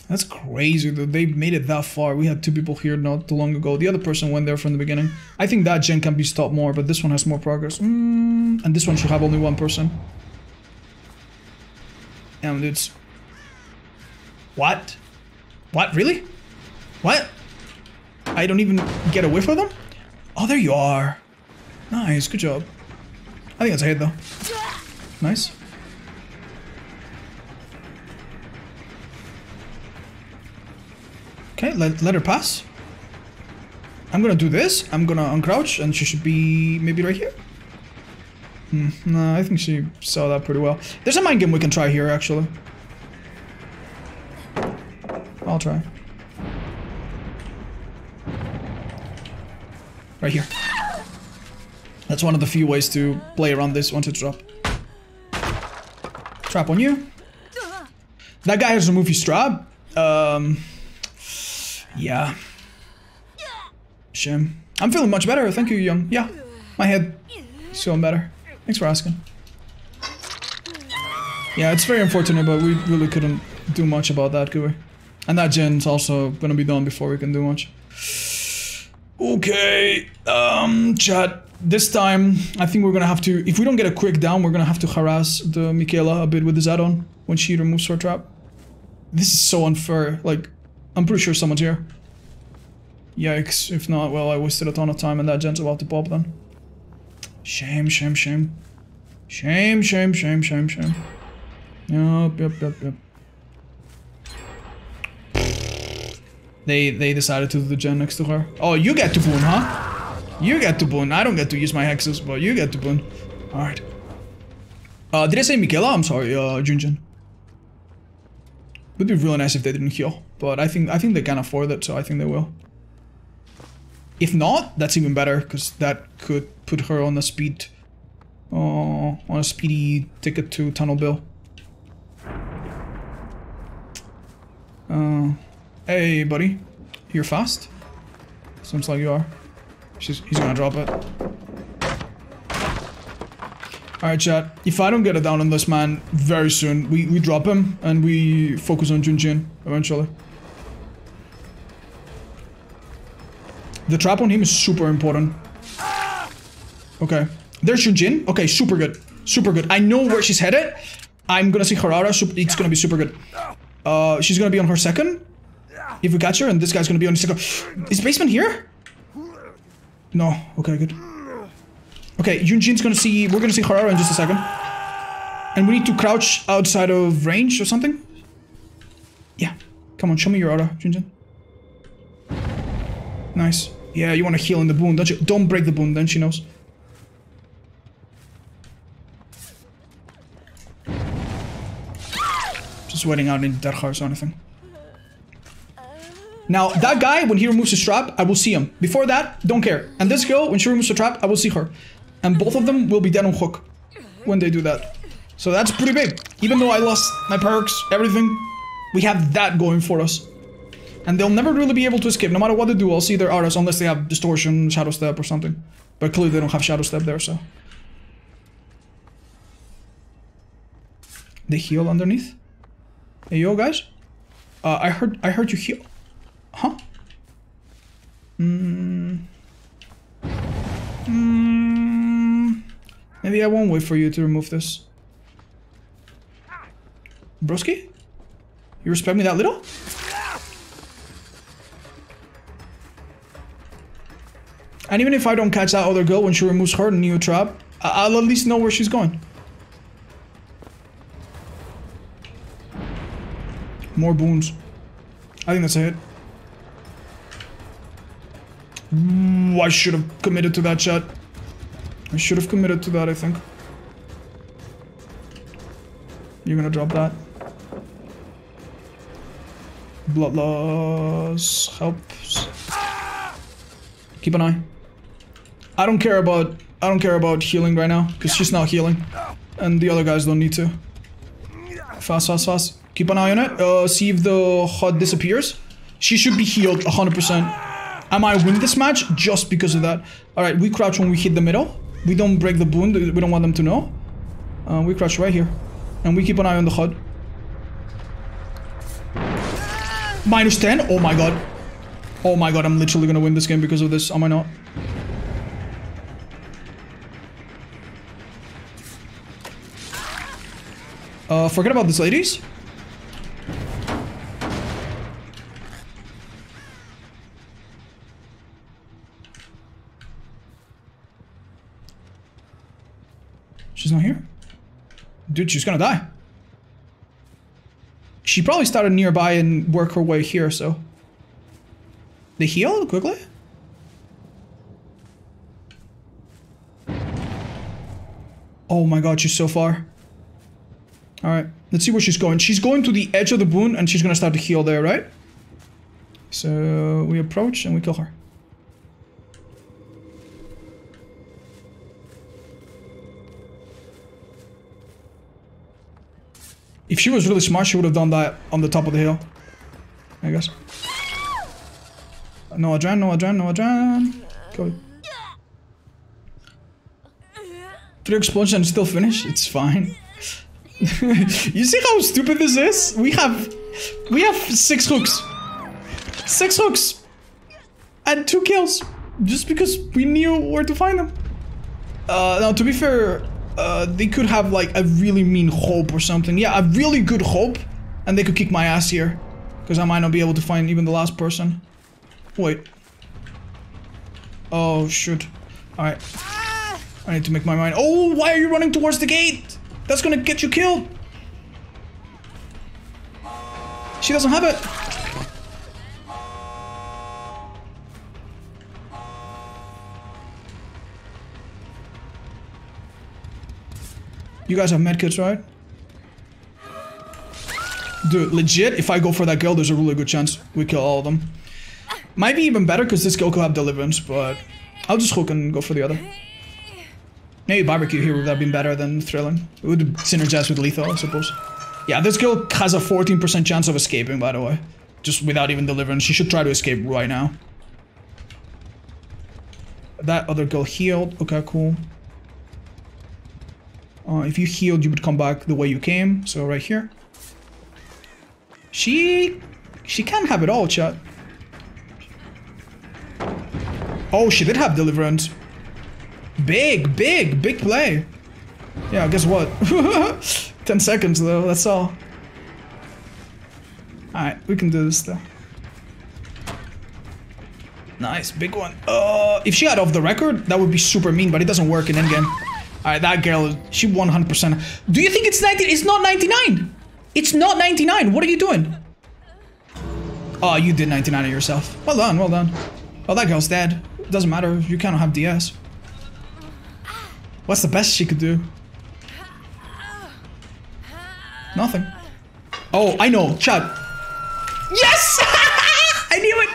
That's crazy, though. They made it that far. We had two people here not too long ago. The other person went there from the beginning. I think that gen can be stopped more, but this one has more progress. And this one should have only one person. Damn, dudes. What? What? Really? What? I don't even get a whiff of them? Oh, there you are. Nice, good job. I think that's a hit, though. Nice. Okay, let her pass. I'm gonna do this. I'm gonna uncrouch, and she should be maybe right here. No, I think she saw that pretty well. There's a mind game we can try here, actually. I'll try. Right here. That's one of the few ways to play around this once it's dropped. Trap on you. That guy has removed his trap. Yeah. Shame. I'm feeling much better, thank you, Young. Yeah, my head is feeling better. Thanks for asking. Yeah, it's very unfortunate, but we really couldn't do much about that, could we? And that gen's also gonna be done before we can do much. Okay, chat, this time I think we're gonna have to, if we don't get a quick down, we're gonna have to harass the Michaela a bit with this add-on when she removes her trap. This is so unfair, like, I'm pretty sure someone's here. Yikes, if not, well, I wasted a ton of time and that gen's about to pop then. Shame, shame, shame. Shame, shame, shame, shame, shame. Yup. They decided to do the gen next to her. Oh, you get to boon, huh? You get to boon. I don't get to use my hexes, but you get to boon. Alright. Did I say Michaela? I'm sorry, Junjin. Would be really nice if they didn't heal, but I think they can afford it, so I think they will. If not, that's even better, because that could put her on a speed... on a speedy ticket to Tunnel Bill. Hey, buddy. You're fast? Seems like you are. He's gonna drop it. Alright, chat. If I don't get a down on this man very soon, we drop him and we focus on Junjin eventually. The trap on him is super important. Okay. There's Junjin. Okay, super good. Super good. I know where she's headed. I'm gonna see Harara. It's gonna be super good. She's gonna be on her second. If we catch her, and this guy's gonna be on his second. Is basement here? No. Okay, good. Okay, Yunjin's gonna see. We're gonna see Harara in just a second. And we need to crouch outside of range or something. Yeah. Come on, show me your aura, Junjin. Nice. Yeah, you wanna heal in the boon, don't you? Don't break the boon, then she knows. Just waiting out in Dead Hearts or anything. Now, that guy, when he removes his trap, I will see him. Before that, don't care. And this girl, when she removes her trap, I will see her. And both of them will be dead on hook when they do that. So that's pretty big. Even though I lost my perks, everything, we have that going for us. And they'll never really be able to escape. No matter what they do, I'll see their auras, unless they have Distortion, Shadow Step, or something. But clearly they don't have Shadow Step there, so... They heal underneath. Hey, yo guys. I heard you heal. Huh? Maybe I won't wait for you to remove this. Broski? You respect me that little? And even if I don't catch that other girl when she removes her new trap, I'll at least know where she's going. More boons. I think that's a hit. Ooh, I should have committed to that shot. I should have committed to that, I think. You're gonna drop that. Blood loss helps. Keep an eye. I don't care about healing right now, because she's not healing. And the other guys don't need to. Fast. Keep an eye on it. See if the HUD disappears. She should be healed 100%. I might win this match just because of that. Alright, we crouch when we hit the middle. We don't break the boon, we don't want them to know. We crouch right here. And we keep an eye on the HUD. Minus 10? Oh my god. Oh my god, I'm literally gonna win this game because of this. Am I not? Forget about these ladies. She's not here. Dude, she's gonna die. She probably started nearby and worked her way here, so... They heal quickly? Oh my god, she's so far. Alright, let's see where she's going. She's going to the edge of the boon and she's gonna start to heal there, right? So, we approach and we kill her. If she was really smart, she would have done that on the top of the hill, I guess. No Adran. Go. Three explosions and still finish? It's fine. You see how stupid this is? We have 6 hooks. 6 hooks! And 2 kills. Just because we knew where to find them. Now, to be fair, they could have like a really mean hope or something. Yeah, a really good hope, and they could kick my ass here, because I might not be able to find even the last person. Wait. Oh shoot. Alright. I need to make my mind. Oh, why are you running towards the gate? That's gonna get you killed. She doesn't have it. You guys have medkits, right? Dude, legit, if I go for that girl, there's a really good chance we kill all of them. Might be even better because this girl could have deliverance, but I'll just hook and go for the other. Maybe barbecue here would have been better than thrilling. It would synergize with lethal, I suppose. Yeah, this girl has a 14% chance of escaping, by the way. Just without even deliverance. She should try to escape right now. That other girl healed. Okay, cool. If you healed, you would come back the way you came. So right here. She can have it all, chat. Oh, she did have deliverance. Big play. Yeah, guess what? 10 seconds though. That's all. All right, we can do this though. Nice, big one. If she had off the record, that would be super mean, but it doesn't work in endgame. Alright, that girl, she 100%. Do you think it's 90? It's not 99! It's not 99! What are you doing? Oh, you did 99 on yourself. Well done, well done. Oh, that girl's dead. It doesn't matter, you cannot have DS. What's the best she could do? Nothing. Oh, I know, Chad. Yes! I knew it!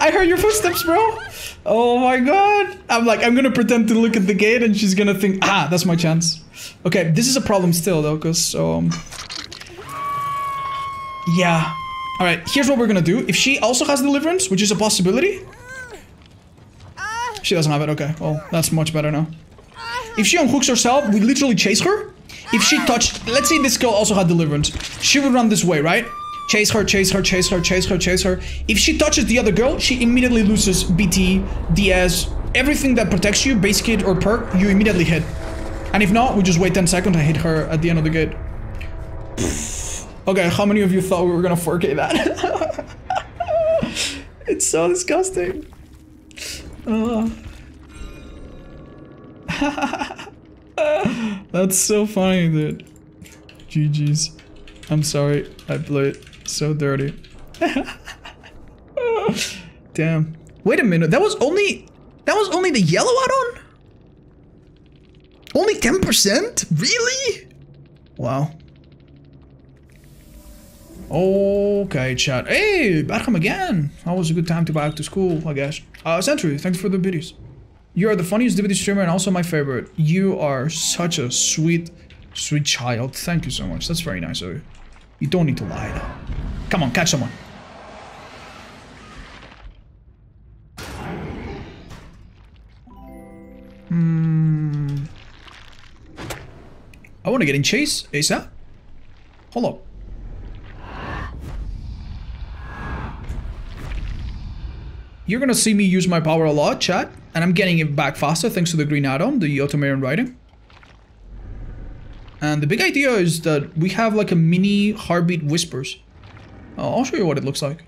I heard your footsteps, bro! Oh my god! I'm like, I'm gonna pretend to look at the gate and she's gonna think, ah, that's my chance. Okay, this is a problem still though, because, yeah. Alright, here's what we're gonna do. If she also has deliverance, which is a possibility... She doesn't have it, okay. Well, that's much better now. If she unhooks herself, we literally chase her, If she touched, let's say this girl also had Deliverance, she would run this way, right? Chase her, chase her, chase her, chase her, chase her. If she touches the other girl, she immediately loses BT, DS, everything that protects you, base kit or perk, you immediately hit. And if not, we just wait 10 seconds and hit her at the end of the gate. Okay, how many of you thought we were gonna 4K that? It's so disgusting. That's so funny, dude. GG's. I'm sorry, I played so dirty. Damn. Wait a minute, that was only the yellow add-on? Only 10%? Really? Wow. Okay, chat. Hey, Barham again. Always a good time to go back to school, I guess. Sentry, thanks for the biddies. You are the funniest DVD streamer and also my favorite. You are such a sweet, sweet child. Thank you so much. That's very nice of you. You don't need to lie though. Come on, catch someone. I want to get in chase ASAP. Hold up. You're gonna see me use my power a lot, chat, and I'm getting it back faster thanks to the green add-on, the automated writing. And the big idea is that we have like a mini heartbeat whispers. I'll show you what it looks like.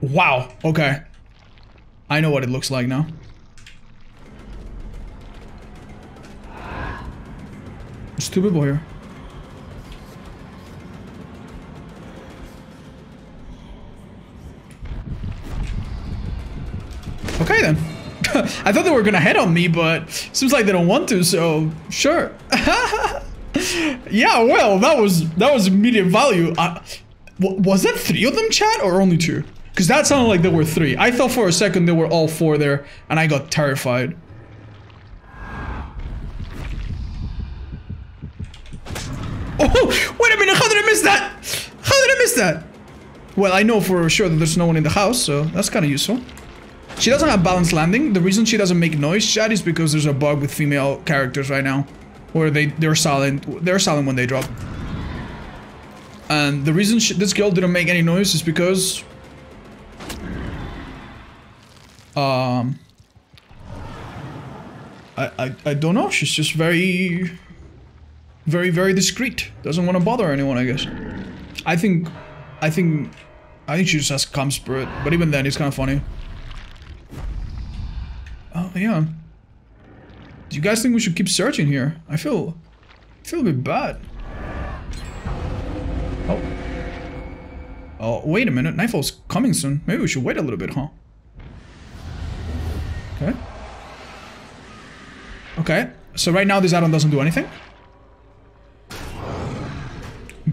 Wow, okay. I know what it looks like now. There's two people here. Okay then. I thought they were gonna head on me, but seems like they don't want to, so sure. Yeah, well, that was immediate value. Was that three of them, chat, or only two? Because that sounded like there were three. I thought for a second there were all four there, and I got terrified. Oh, wait a minute, how did I miss that? How did I miss that? Well, I know for sure that there's no one in the house, so that's kind of useful. She doesn't have balanced landing. The reason she doesn't make noise, chat, is because there's a bug with female characters right now, where they're silent. They're silent when they drop. And the reason this girl didn't make any noise is because, I don't know. She's just very, very, very discreet. Doesn't want to bother anyone, I guess. I think she just has calm spirit. But even then, it's kind of funny. Oh, yeah. Do you guys think we should keep searching here? I feel a bit bad. Oh. Oh, wait a minute. Nightfall's coming soon. Maybe we should wait a little bit, huh? Okay. Okay. So right now this add-on doesn't do anything.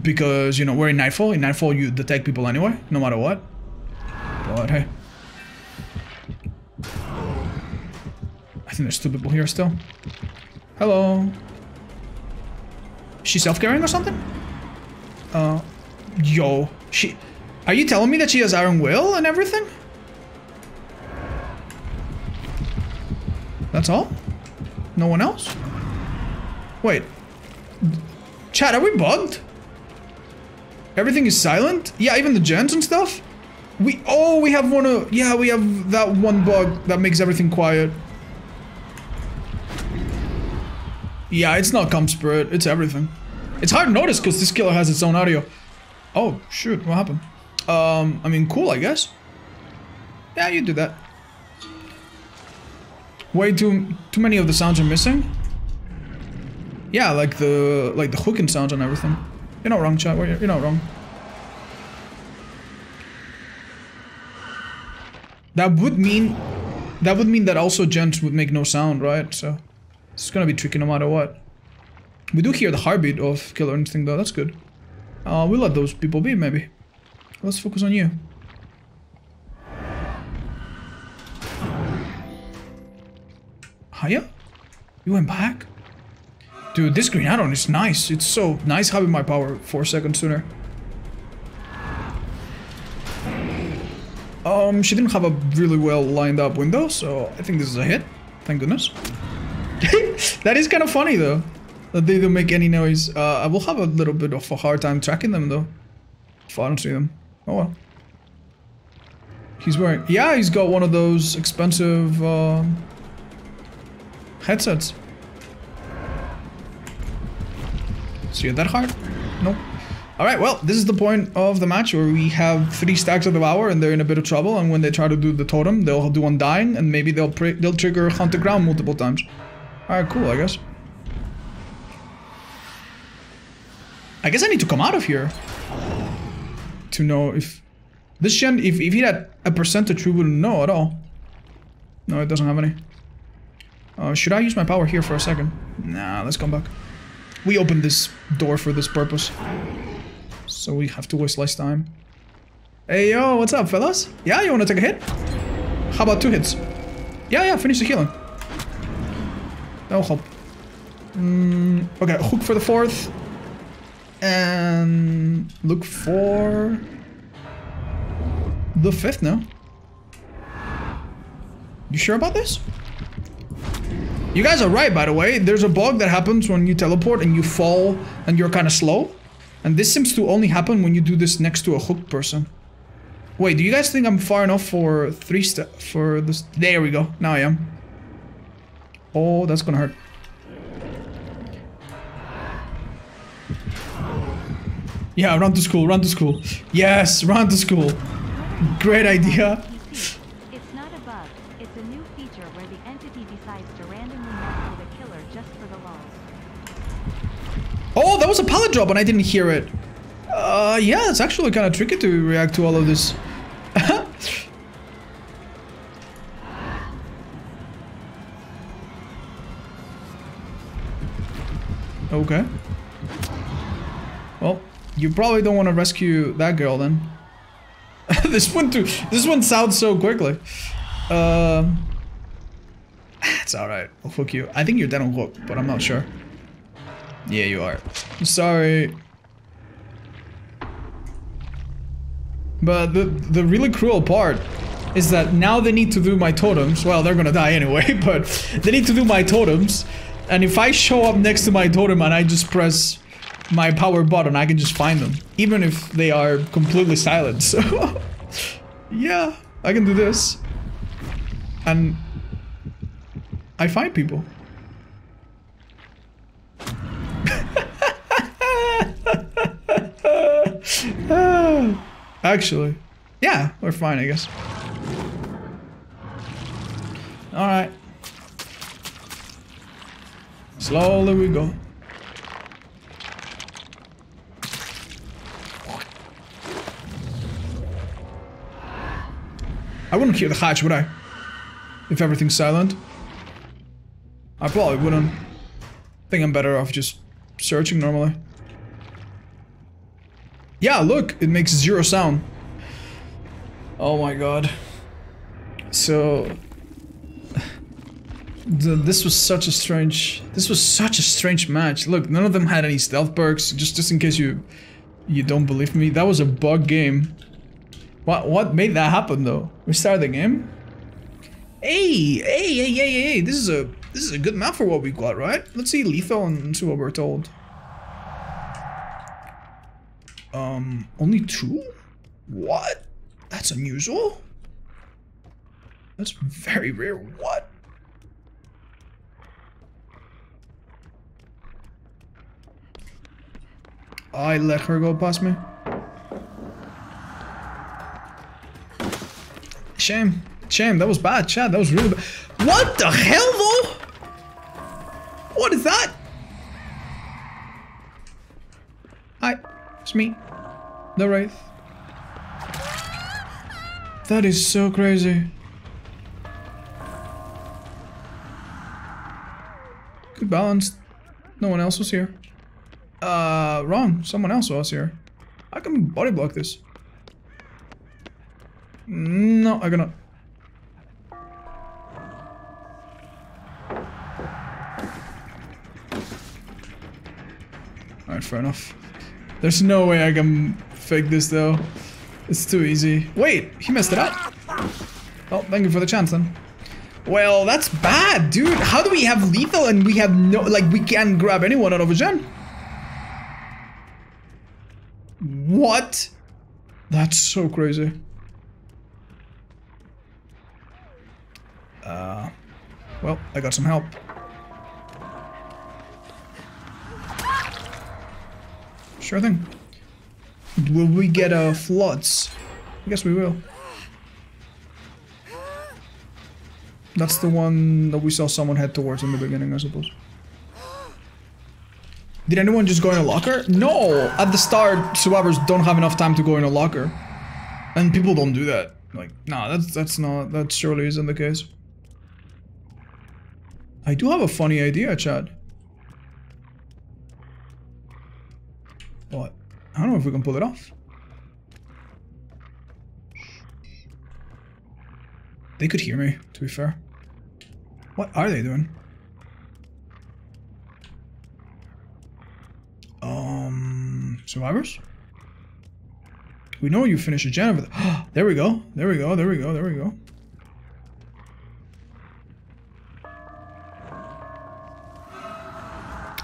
Because, you know, we're in Nightfall. In Nightfall you detect people anyway, no matter what. But hey. I think there's two people here still. Hello. She's self-carrying or something? Yo. She... Are you telling me that she has Iron Will and everything? That's all? No one else? Wait. Chat, are we bugged? Everything is silent? Yeah, even the gens and stuff? We have one of... Yeah, we have that one bug that makes everything quiet. Yeah, it's not Calm Spirit, it's everything. It's hard to notice because this killer has its own audio. Oh, shoot, what happened? I mean, cool, I guess. Yeah, you do that. Way too many of the sounds are missing. Yeah, like the hooking sounds and everything. You're not wrong, chat, you're not wrong. That would mean that also gens would make no sound, right? So... It's gonna be tricky no matter what. We do hear the heartbeat of Killer Instinct though, that's good. We'll let those people be, maybe. Let's focus on you. Hiya? You went back? Dude, this green add-on is nice. It's so nice having my power 4 seconds sooner. She didn't have a really well lined up window, so I think this is a hit. thank goodness. That is kind of funny though, that they don't make any noise. I will have a little bit of a hard time tracking them though, if I don't see them. Oh well. He's wearing, yeah, he's got one of those expensive headsets. So you're that hard? Nope. Alright, well, this is the point of the match where we have 3 stacks of Devour and they're in a bit of trouble, and when they try to do the totem, they'll do Undying and maybe they'll trigger Hunt the Ground multiple times. Alright, cool, I guess. I guess I need to come out of here to know if... This Shen, if he had a percentage, we wouldn't know at all. No, it doesn't have any. Should I use my power here for a second? Nah, let's come back. We opened this door for this purpose. So we have to waste less time. Hey yo, what's up, fellas? Yeah, you wanna take a hit? How about 2 hits? Yeah, finish the healing. That'll help. Okay, hook for the 4th. And look for the 5th now. You sure about this? You guys are right, by the way. There's a bug that happens when you teleport and you fall and you're kind of slow. And this seems to only happen when you do this next to a hooked person. Wait, do you guys think I'm far enough for 3 step for this? There we go. Now I am. Oh, that's gonna hurt. Yeah, run to school, run to school. Yes, run to school. Great idea. It's not a bug. It's a new feature where the entity decides to randomly mess with a killer just for the lulz. Oh, that was a pallet drop and I didn't hear it. Yeah, it's actually kind of tricky to react to all of this. Okay. Well, you probably don't want to rescue that girl then. This one too. This one sounds so quickly. It's alright. I'll hook you. I think you're dead on hook, but I'm not sure. Yeah, you are. I'm sorry. But the really cruel part is that now they need to do my totems. Well, they're gonna die anyway, but they need to do my totems. And if I show up next to my totem and I just press my power button, I can just find them. Even if they are completely silent, so... yeah, I can do this. And... I find people. Actually, yeah, we're fine, I guess. Alright. Slowly we go. I wouldn't hear the hatch, would I? If everything's silent. I probably wouldn't. I think I'm better off just searching normally. Yeah, look! It makes 0 sound. Oh my god. So... This was such a strange match. Look, none of them had any stealth perks, just in case you don't believe me. That was a bug game. What made that happen though? We start the game. Hey, this is a good map for what we got, right? Let's see lethal and see what we're told. Only 2? What? That's unusual. That's very rare. What? I let her go past me. Shame. Shame. That was bad, chat. That was really bad. What the hell, though? What is that? Hi. It's me. The Wraith. That is so crazy. Good balance. No one else was here. Wrong. Someone else was here. How can we body block this? No, I cannot. Alright, fair enough. There's no way I can fake this though. It's too easy. Wait, he messed it up. Well, thank you for the chance then. Well, that's bad, dude. How do we have lethal and we have no, like, we can't grab anyone out of a gen? What? That's so crazy. Well, I got some help. Sure thing. Will we get floods? I guess we will. That's the one that we saw someone head towards in the beginning, I suppose. Did anyone just go in a locker? No! At the start, survivors don't have enough time to go in a locker. And people don't do that. Like, nah, that's not... that surely isn't the case. I do have a funny idea, Chad. But I don't know if we can pull it off. They could hear me, to be fair. What are they doing? Survivors? We know you finish a gen over there. There we go. There we go. There we go. There we go.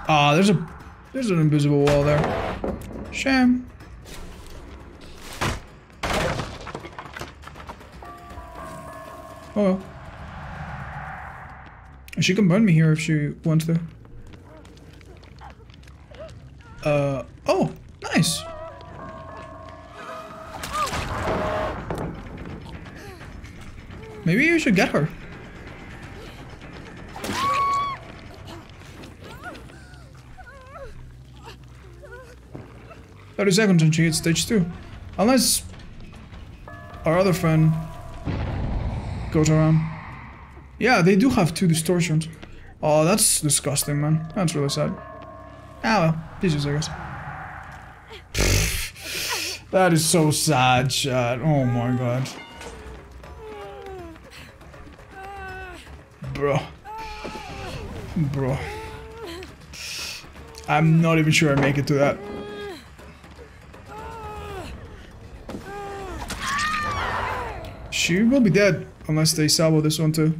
Ah, there's an invisible wall there. Shame. Oh well. She can burn me here if she wants to. Oh, nice. Maybe you should get her. Seconds and she hits stage 2. Unless our other friend goes around. Yeah, they do have 2 distortions. Oh, that's disgusting, man. That's really sad. Ah well, this is, I guess. That is so sad, Chad. Oh my god. Bro. Bro. I'm not even sure I make it to that. She will be dead, unless they salvo this one too.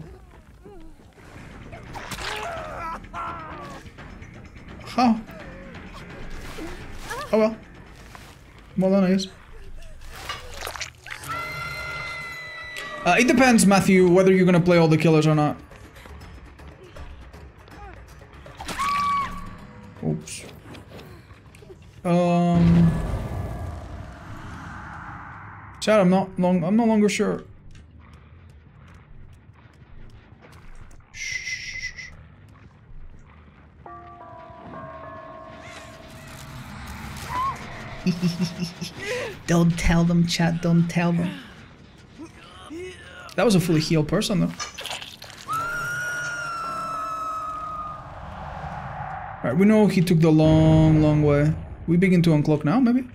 How? Oh well. Well done, I guess. It depends, Matthew, whether you're gonna play all the killers or not. Oops. Chad, I'm no longer sure. Don't tell them, Chad, don't tell them. That was a fully healed person, though. Alright, we know he took the long, long way. We begin to unclock now, maybe?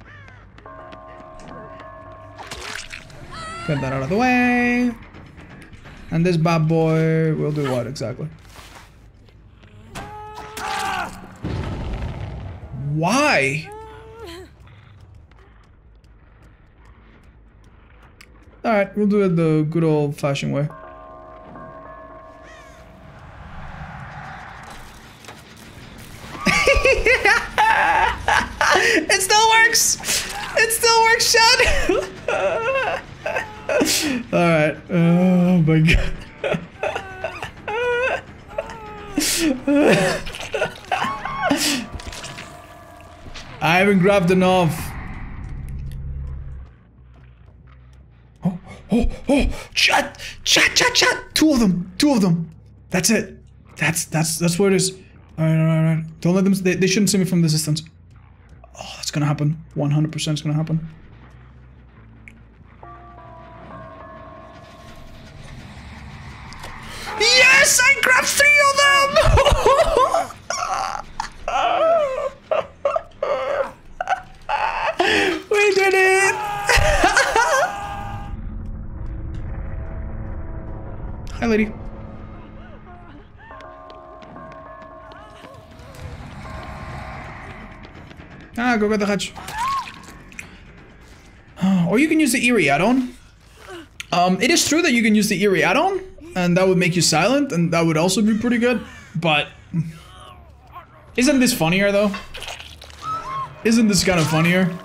Get that out of the way. And this bad boy will do what, exactly? Why? Alright, we'll do it the good old-fashioned way. It still works! It still works, Chad! Alright. Oh my god. I haven't grabbed enough. Chat! 2 of them. That's it. That's where it is. Alright. Don't let them. They shouldn't see me from the distance. Oh, that's gonna happen. 100% it's gonna happen. Yes, I grabbed 3 of them. We did it. Hi, lady. Ah, go get the hatch. Or you can use the Eerie add-on. It is true that you can use the Eerie add-on, and that would make you silent, and that would also be pretty good, but... Isn't this funnier, though? Isn't this kind of funnier?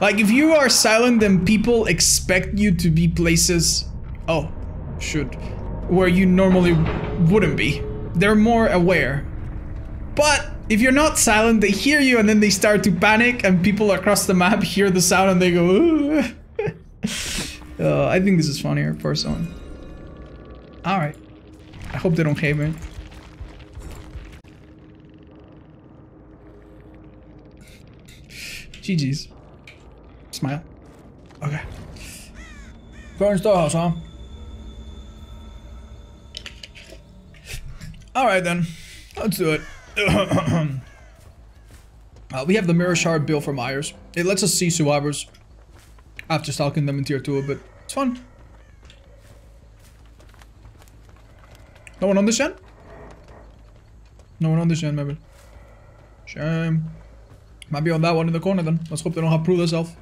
Like, if you are silent, then people expect you to be places... Oh, shoot. Where you normally wouldn't be. They're more aware. But if you're not silent, they hear you and then they start to panic, and people across the map hear the sound and they go, ooh. I think this is funnier for someone. Alright. I hope they don't hate me. GG's. Smile. Okay. Going to storehouse, huh? Alright then. Let's do it. We have the mirror shard build for Myers. It lets us see survivors after stalking them in tier 2 a bit. It's fun. No one on this end? No one on this end, maybe. Shame. Might be on that one in the corner then. Let's hope they don't have proved themselves.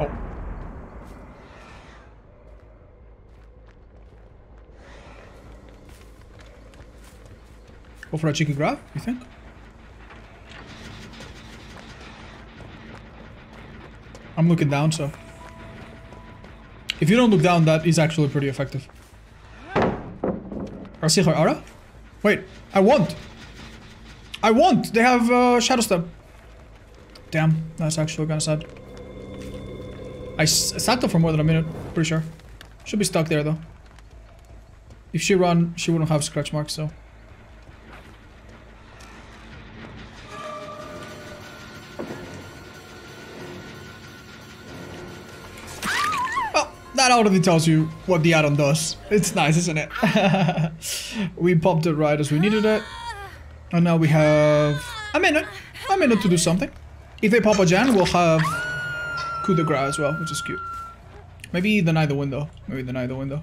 Oh. Go for a cheeky grab, you think? I'm looking down, so... If you don't look down, that is actually pretty effective. I see her aura. Wait, I won't. I won't. They have Shadow Step. Damn, that's actually kind of sad. I sat there for more than a minute, pretty sure. Should be stuck there though. If she run, she wouldn't have scratch marks, so. That already tells you what the add-on does. It's nice, isn't it? We popped it right as we needed it. And now we have a minute. A minute to do something. If they pop a Jan, we'll have Coup de Grace as well, which is cute. Maybe deny the window. Maybe deny the window.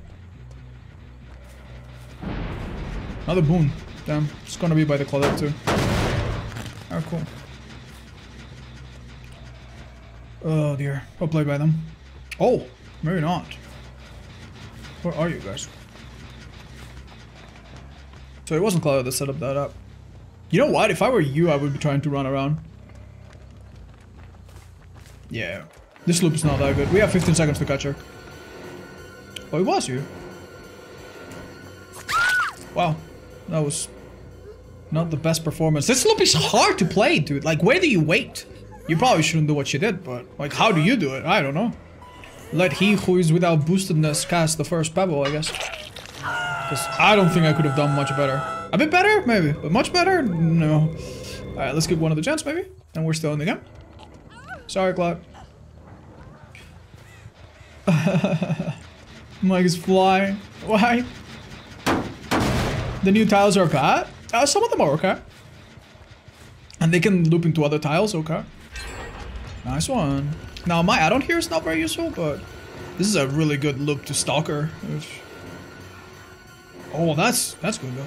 Another boon. Damn, it's gonna be by the closet too. Oh, cool. Oh dear. Well played by them. Oh! Maybe not. Where are you guys? So it wasn't Cloud that set up that up. You know what? If I were you, I would be trying to run around. Yeah. This loop is not that good. We have 15 seconds to catch her. Oh, it was you. Wow. That was not the best performance. This loop is hard to play, dude. Like, where do you wait? You probably shouldn't do what you did, but like, how do you do it? I don't know. Let he who is without boostedness cast the first pebble, I guess. Because I don't think I could have done much better. A bit better? Maybe. But much better? No. Alright, let's give one another chance, maybe. And we're still in the game. Sorry, Cloud. Mike is flying. Why? The new tiles are bad? Some of them are okay. And they can loop into other tiles, okay. Nice one. Now, my add-on here is not very useful, but this is a really good loop to Stalker. Oh, that's good, though.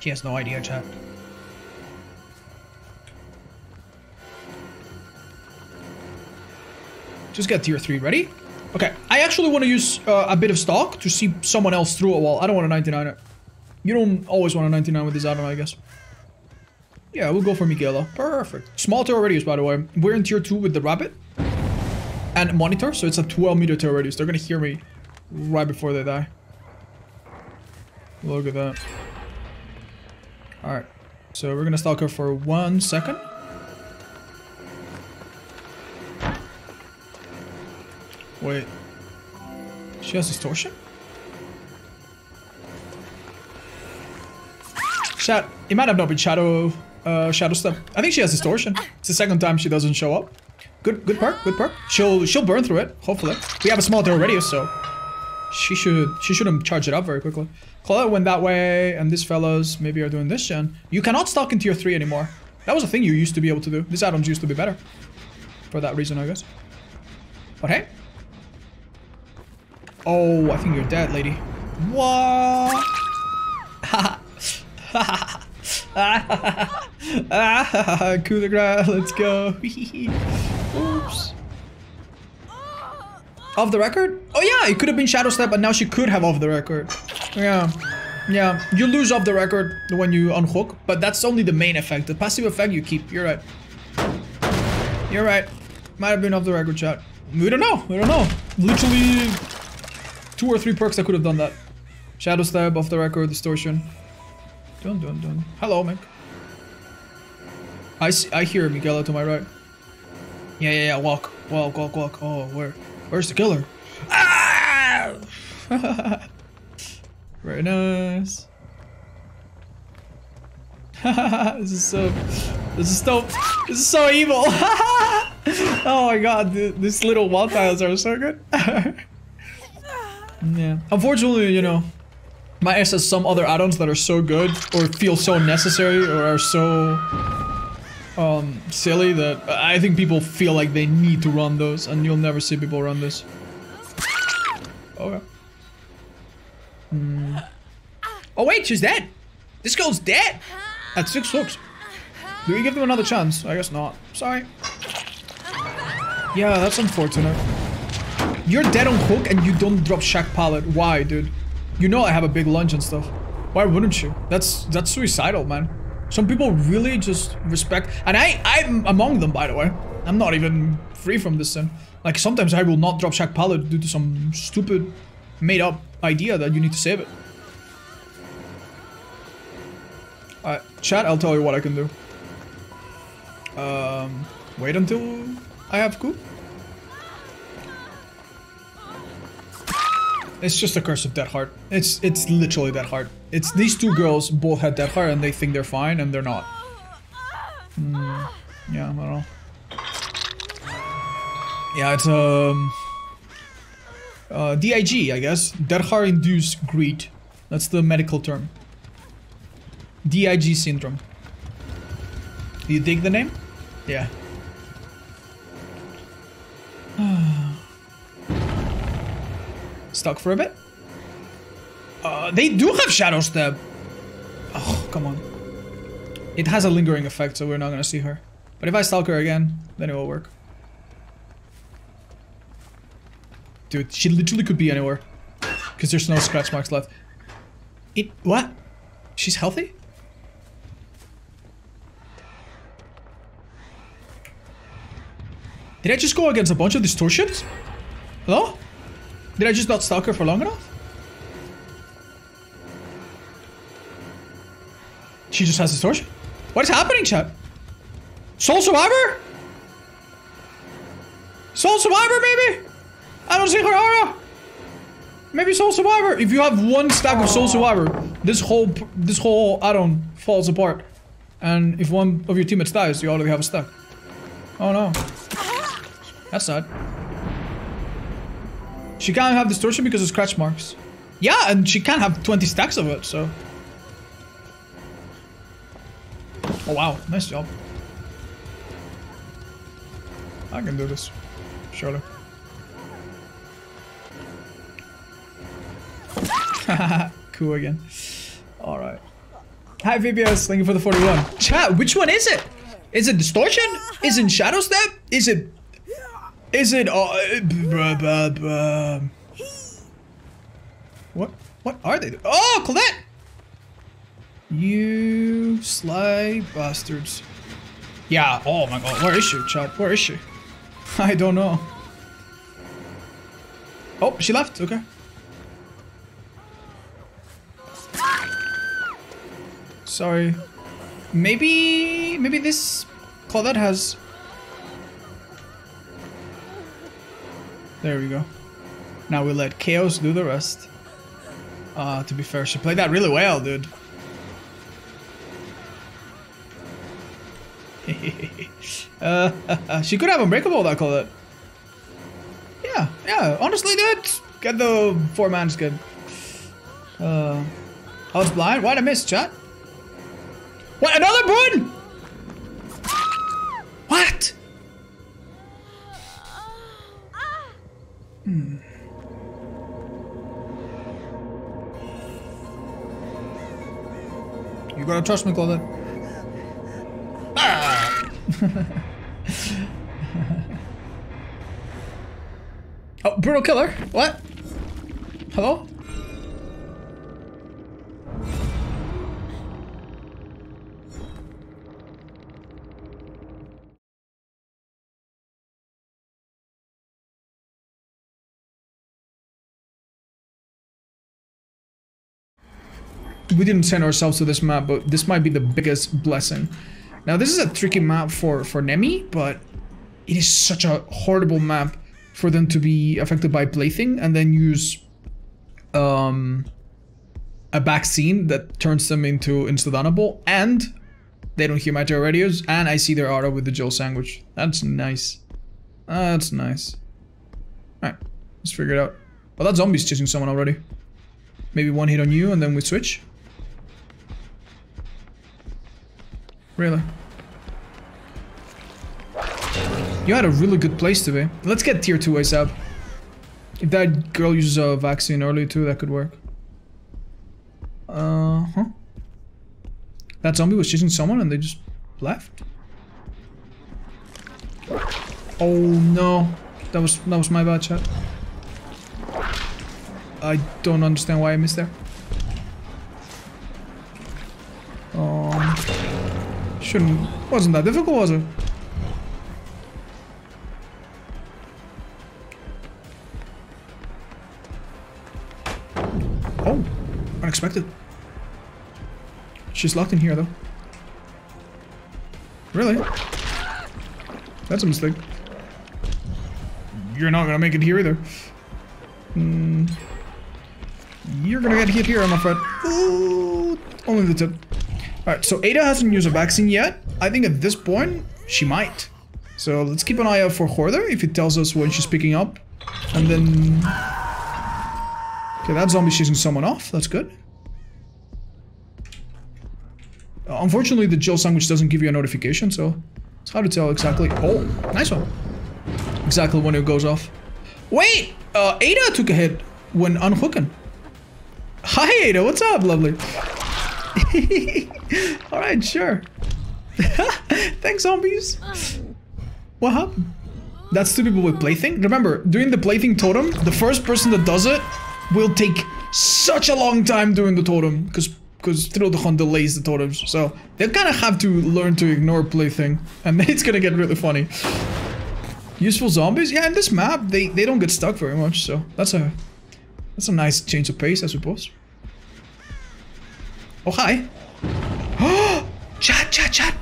She has no idea, chat. Just get tier 3 ready. Okay, I actually want to use a bit of Stalk to see someone else through a wall. I don't want to 99 it. You don't always want to 99 with this add-on, I guess. Yeah, we'll go for Miguela. Perfect. Small tier radius, by the way. We're in tier 2 with the rabbit. And monitor, so it's a 12-meter tier radius. They're gonna hear me right before they die. Look at that. Alright. So we're gonna stalk her for 1 second. Wait. She has distortion? Chat. It might have not been Shadow Step. I think she has distortion. It's the second time she doesn't show up. Good perk, good perk. She'll burn through it, hopefully. We have a small tier radius, so she shouldn't charge it up very quickly. Claudette went that way, and these fellas maybe are doing this gen. You cannot stalk in tier 3 anymore. That was a thing you used to be able to do. These items used to be better. For that reason, I guess. But hey. Oh, I think you're dead, lady. What? Coup de grace, let's go. Oops. Off the Record? Oh yeah, it could have been Shadow Step, and now she could have Off the Record. Yeah. Yeah, you lose Off the Record when you unhook, but that's only the main effect. The passive effect you keep. You're right. You're right. Might have been Off the Record shot. We don't know. We don't know. Literally 2 or 3 perks that could have done that. Shadow Step, Off the Record, Distortion. Dun dun dun. Hello, Mick. I hear Miguel to my right. Yeah, yeah, yeah. Walk. Walk, walk, walk. Oh, where's the killer? Ah! Very nice. This is so... This is so evil. Oh my god, dude, these little wildfires are so good. Yeah. Unfortunately, you know, my S has some other add-ons that are so good or feel so necessary or are so silly that I think people feel like they need to run those, and you'll never see people run this. Okay. Mm. Oh wait, she's dead! This girl's dead! At 6 looks. Do we give them another chance? I guess not. Sorry. Yeah, that's unfortunate. You're dead on hook and you don't drop Shack Pallet. Why, dude? You know I have a big lunge and stuff. Why wouldn't you? That's suicidal, man. Some people really just respect... And I'm among them, by the way. I'm not even free from this sin. Like, sometimes I will not drop Shack Pallet due to some stupid, made-up idea that you need to save it. Alright, chat, I'll tell you what I can do. Wait until I have Coup. It's just a curse of Dead Hard. It's literally Dead Hard. It's these two girls both had Dead Hard and they think they're fine and they're not. Yeah, I don't know. Yeah, it's DIG, I guess. Dead Hard induced greed. That's the medical term. DIG syndrome. Do you dig the name? Yeah. Stuck for a bit. They do have Shadow Step. Oh, come on. It has a lingering effect, so we're not gonna see her. But if I stalk her again, then it will work. Dude, she literally could be anywhere. Because there's no scratch marks left. It... what? She's healthy? Did I just go against a bunch of distortions? Hello? Did I just not stalk her for long enough? She just has distortion? What is happening, chat? Soul Survivor? Soul Survivor, maybe? I don't see her aura. Maybe Soul Survivor. If you have 1 stack of Soul Survivor, this whole add-on falls apart. And if one of your teammates dies, you already have a stack. Oh no. That's sad. She can't have distortion because of scratch marks. Yeah, and she can't have 20 stacks of it, so... Oh wow, nice job. I can do this. Surely. Cool again. Alright. Hi VBS, thank you for the 41. Chat, which one is it? Is it distortion? Is it Shadow Step? Is it... What are they? Oh, Colette! You sly bastards. Yeah, oh my god, where is she, chat? Where is she? I don't know. Oh, she left, okay. Sorry. Maybe this Colette has... There we go. Now we let Chaos do the rest. To be fair, she played that really well, dude. She could have Unbreakable, that Colette. Yeah, yeah, honestly, dude. Get the 4-man's good. I was blind? Why'd I miss, chat? What, another boon? What? Hmm. You gotta trust me, Colette. Ah! Oh, brutal killer. What? Hello? We didn't send ourselves to this map, but this might be the biggest blessing. Now, this is a tricky map for Nemi, but it is such a horrible map for them to be affected by Plaything and then use a back scene that turns them into instantable, and they don't hear my terror radios, and I see their aura with the Jill's Sandwich. That's nice. That's nice. Alright, let's figure it out. Well, that zombie's chasing someone already. Maybe one hit on you and then we switch. Really? You had a really good place to be. Let's get tier 2 ASAP. If that girl uses a vaccine early too, that could work. Huh? That zombie was chasing someone and they just left? Oh no. That was my bad, chat. I don't understand why I missed there. Wasn't that difficult, was it? Oh, unexpected. She's locked in here though. Really? That's a mistake. You're not gonna make it here either. You're gonna get hit here, I'm afraid. Ooh, only the tip. Alright, so Ada hasn't used a vaccine yet. I think at this point, she might. So let's keep an eye out for Hoarder if it tells us when she's picking up. And then... Okay, that zombie's chasing someone off. That's good. Unfortunately, the Jill's Sandwich doesn't give you a notification, so... It's hard to tell exactly. Oh, nice one. Exactly when it goes off. Wait! Ada took a hit when unhooking. Hi, Ada. What's up, lovely? Alright, sure. Thanks, zombies. What happened? That's two people with Plaything. Remember, doing the Plaything totem, the first person that does it will take such a long time doing the totem, because Thrill the Hunt delays the totems. So they kind of have to learn to ignore Plaything, and then it's gonna get really funny. Useful zombies? Yeah, in this map, they don't get stuck very much, so that's a nice change of pace, I suppose. Oh, hi. Oh, chat.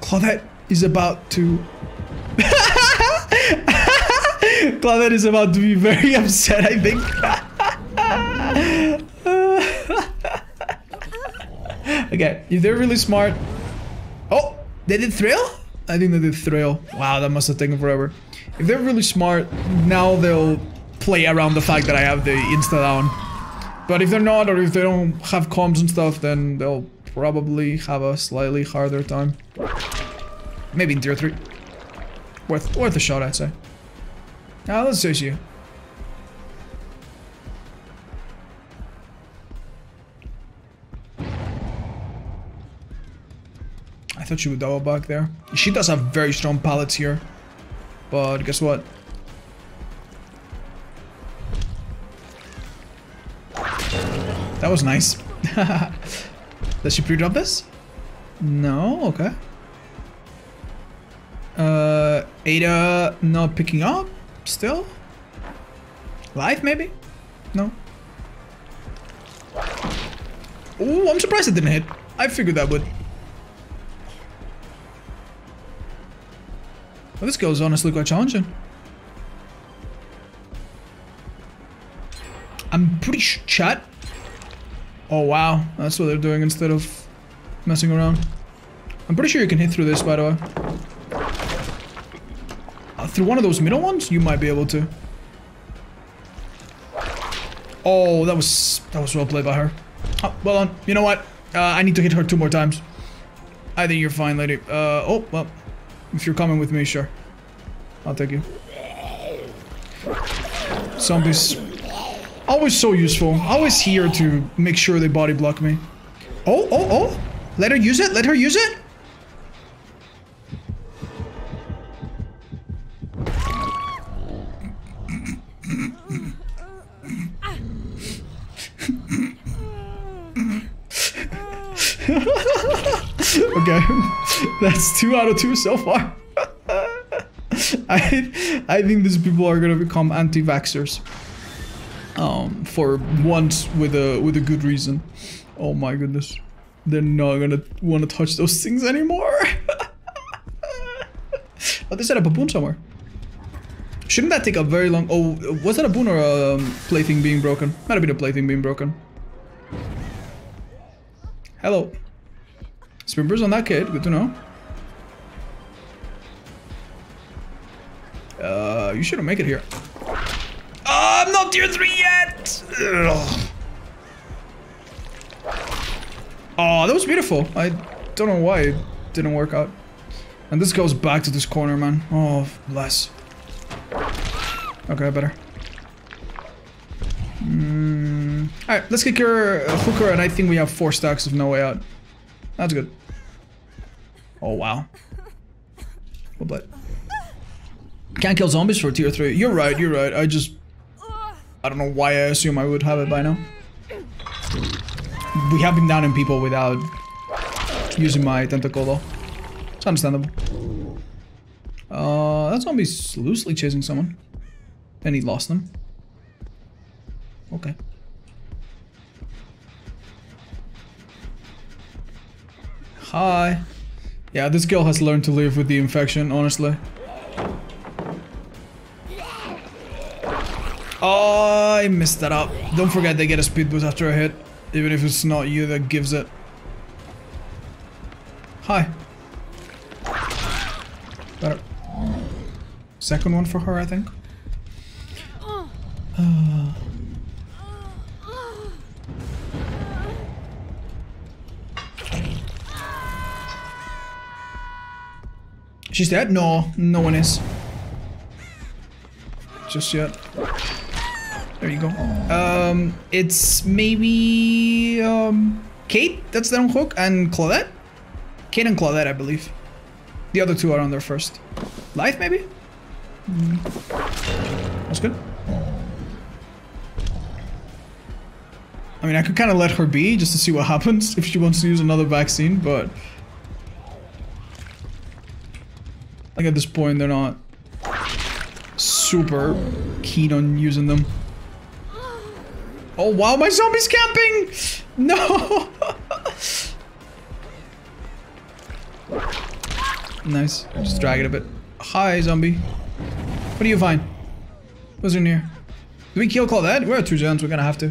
Claudette is about to... Claudette is about to be very upset, I think. Okay, if they're really smart... Oh, they did Thrill? I think they did Thrill. Wow, that must have taken forever. If they're really smart, now they'll play around the fact that I have the insta-down. But if they're not, or if they don't have comms and stuff, then they'll probably have a slightly harder time. Maybe in tier 3. Worth a shot, I'd say. Now, let's chase you. I thought she would double back there. She does have very strong pallets here. But guess what? That was nice. Does she pre-drop this? No, okay. Ada not picking up still? Live maybe? No. Ooh, I'm surprised it didn't hit. I figured that would. Well, this goes honestly quite challenging. I'm pretty sure, chat. Oh wow, that's what they're doing instead of messing around. I'm pretty sure you can hit through this, by the way. Through one of those middle ones, you might be able to. Oh, that was well played by her. Oh, well done. You know what? I need to hit her 2 more times. I think you're fine, lady. Oh, well, if you're coming with me, sure. I'll take you. Zombies. Always so useful. Always here to make sure they body block me. Oh. Let her use it. Let her use it. Okay, that's 2 out of 2 so far. I think these people are gonna become anti-vaxxers. For once with a good reason. Oh my goodness, they're not gonna want to touch those things anymore. Oh, they set up a boon somewhere. Shouldn't that take a very long? Oh, was that a boon or a plaything being broken? Might have been a plaything being broken. Hello. Spimpers on that kid, good to know. You shouldn't make it here. I'm not tier 3 yet! Ugh. Oh, that was beautiful. I don't know why it didn't work out. And this goes back to this corner, man. Oh, bless. Okay, better. Alright, let's kick her hooker, and I think we have 4 stacks of No Way Out. That's good. Oh, wow. Well played. Can't kill zombies for tier 3. You're right, you're right. I don't know why I assume I would have it by now. We have been downing people without using my tentacle, though. It's understandable. That zombie's loosely chasing someone. And he lost them. Okay. Hi. Yeah, this girl has learned to live with the infection, honestly. Oh, I messed that up. Don't forget they get a speed boost after a hit, even if it's not you that gives it. Hi. Better. Second one for her, I think. She's dead? No, no one is. Just yet. There you go. It's maybe Kate that's down hook and Claudette? Kate and Claudette, I believe. The other two are on their first. Life, maybe? That's good. I mean, I could kind of let her be just to see what happens if she wants to use another vaccine, but... like at this point, they're not super keen on using them. Oh wow, my zombie's camping! No! Nice. Just drag it a bit. Hi, zombie. What do you find? What's in here? Do we kill Claudette? We're at 2 zones, we're gonna have to.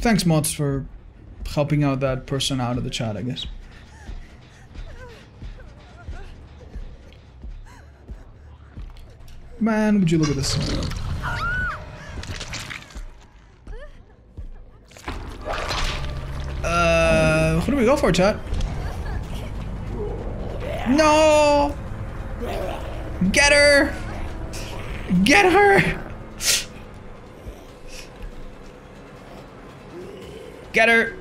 Thanks, mods, for helping out that person out of the chat, I guess. Man, would you look at this? Who do we go for, chat? No! Get her! Get her! Get her!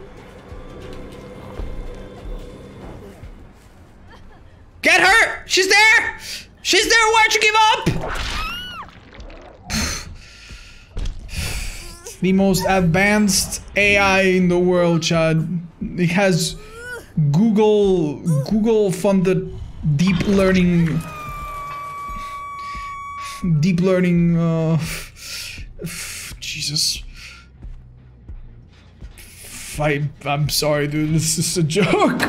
Get her! She's there! She's there! Why'd you give up? The most advanced AI in the world, Chad. It has Google funded deep learning Jesus. I'm sorry, dude. This is a joke.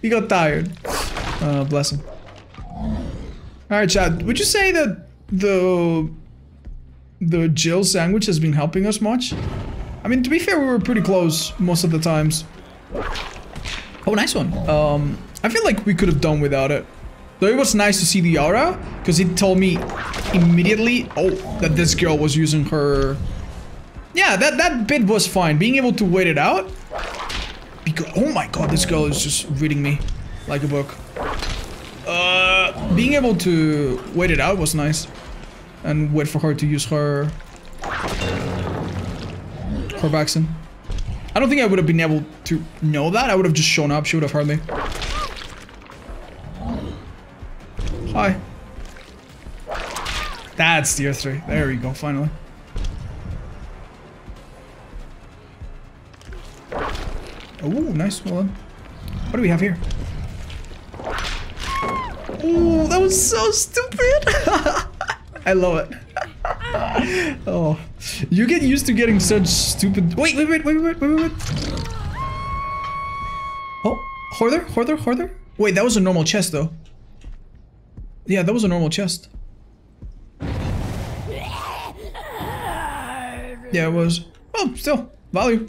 He got tired. Bless him. Alright, Chad. Would you say that the Jill's sandwich has been helping us much? I mean, to be fair, we were pretty close most of the times. Oh, nice one. I feel like we could have done without it. Though it was nice to see the aura, because it told me immediately, oh, that this girl was using her... Yeah, that bit was fine. Being able to wait it out. Because oh my god, this girl is just reading me like a book. Being able to wait it out was nice, and wait for her to use her vaccine. I don't think I would have been able to know that. I would have just shown up. She would have heard me. Hi. That's the Earth Ray. There we go, finally. Oh, nice one. What do we have here? Oh, that was so stupid! I love it. Oh, you get used to getting such stupid. Wait. Oh, hoarder. Wait, that was a normal chest though. Yeah, that was a normal chest. Yeah, it was. Oh, still value.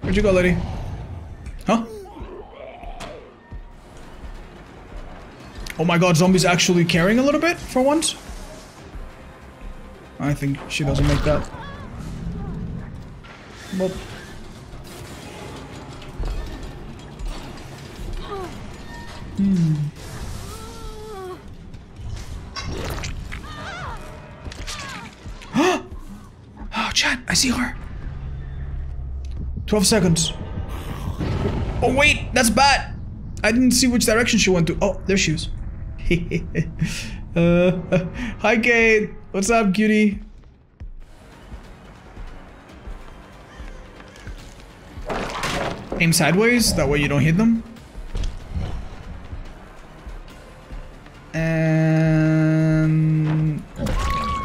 Where'd you go, lady? Huh? Oh my god, zombies actually caring a little bit for once? I think she doesn't make that. Well. Hmm. Oh, chat, I see her. 12 seconds. Oh, wait, that's bad. I didn't see which direction she went to. Oh, there she is. Hi, Kate. What's up, cutie? Aim sideways, that way you don't hit them. And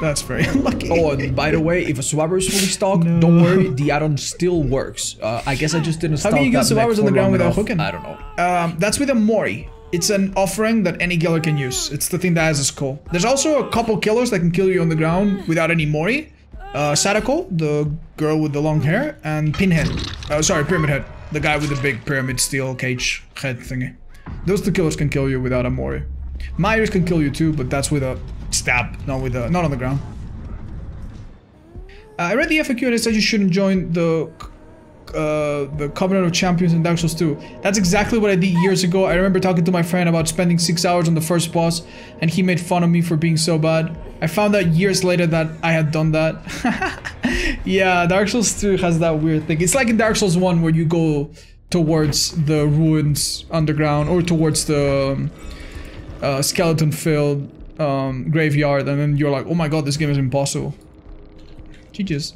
that's very lucky. Oh, and by the way, if a survivor is fully stocked, no. Don't worry, the add-on still works. I guess I just didn't stock that. How do you get survivors on the ground without hooking? I don't know. That's with a Mori. It's an offering that any killer can use. It's the thing that has a skull. There's also a couple killers that can kill you on the ground without any Mori. Sadako, the girl with the long hair, and Pinhead. Sorry, Pyramid Head. The guy with the big pyramid steel cage head thingy. Those two killers can kill you without a Mori. Myers can kill you too, but that's with a stab, not on the ground. I read the FAQ and it said you shouldn't join the Covenant of Champions in Dark Souls 2. That's exactly what I did years ago. I remember talking to my friend about spending 6 hours on the first boss and he made fun of me for being so bad. I found out years later that I had done that. Yeah, Dark Souls 2 has that weird thing. It's like in Dark Souls 1 where you go towards the ruins underground or towards the skeleton filled graveyard and then you're like, oh my god, this game is impossible. GG's.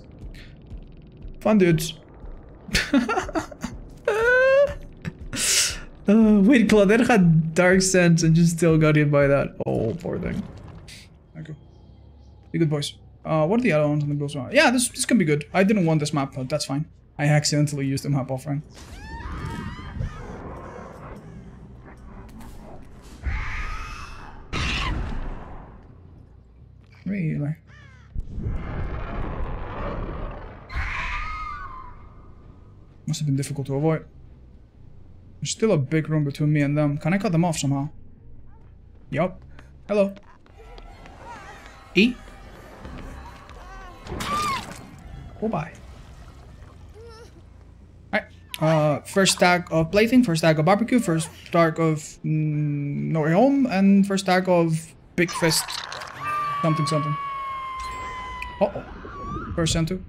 Fun dudes. Wait, Claudette had dark sense and just still got hit by that. Oh, poor thing. Okay. Be good boys. What are the other ones on the girls' round? Yeah, this can be good. I didn't want this map, but that's fine. I accidentally used the map offering. Really? Must have been difficult to avoid. There's still a big room between me and them. Can I cut them off somehow? Yup. Hello. E? Oh, bye. Alright. First stack of Plaything, first stack of Barbecue, first stack of No Way Home, and first stack of Big Fist. Something. Uh-oh. First send to.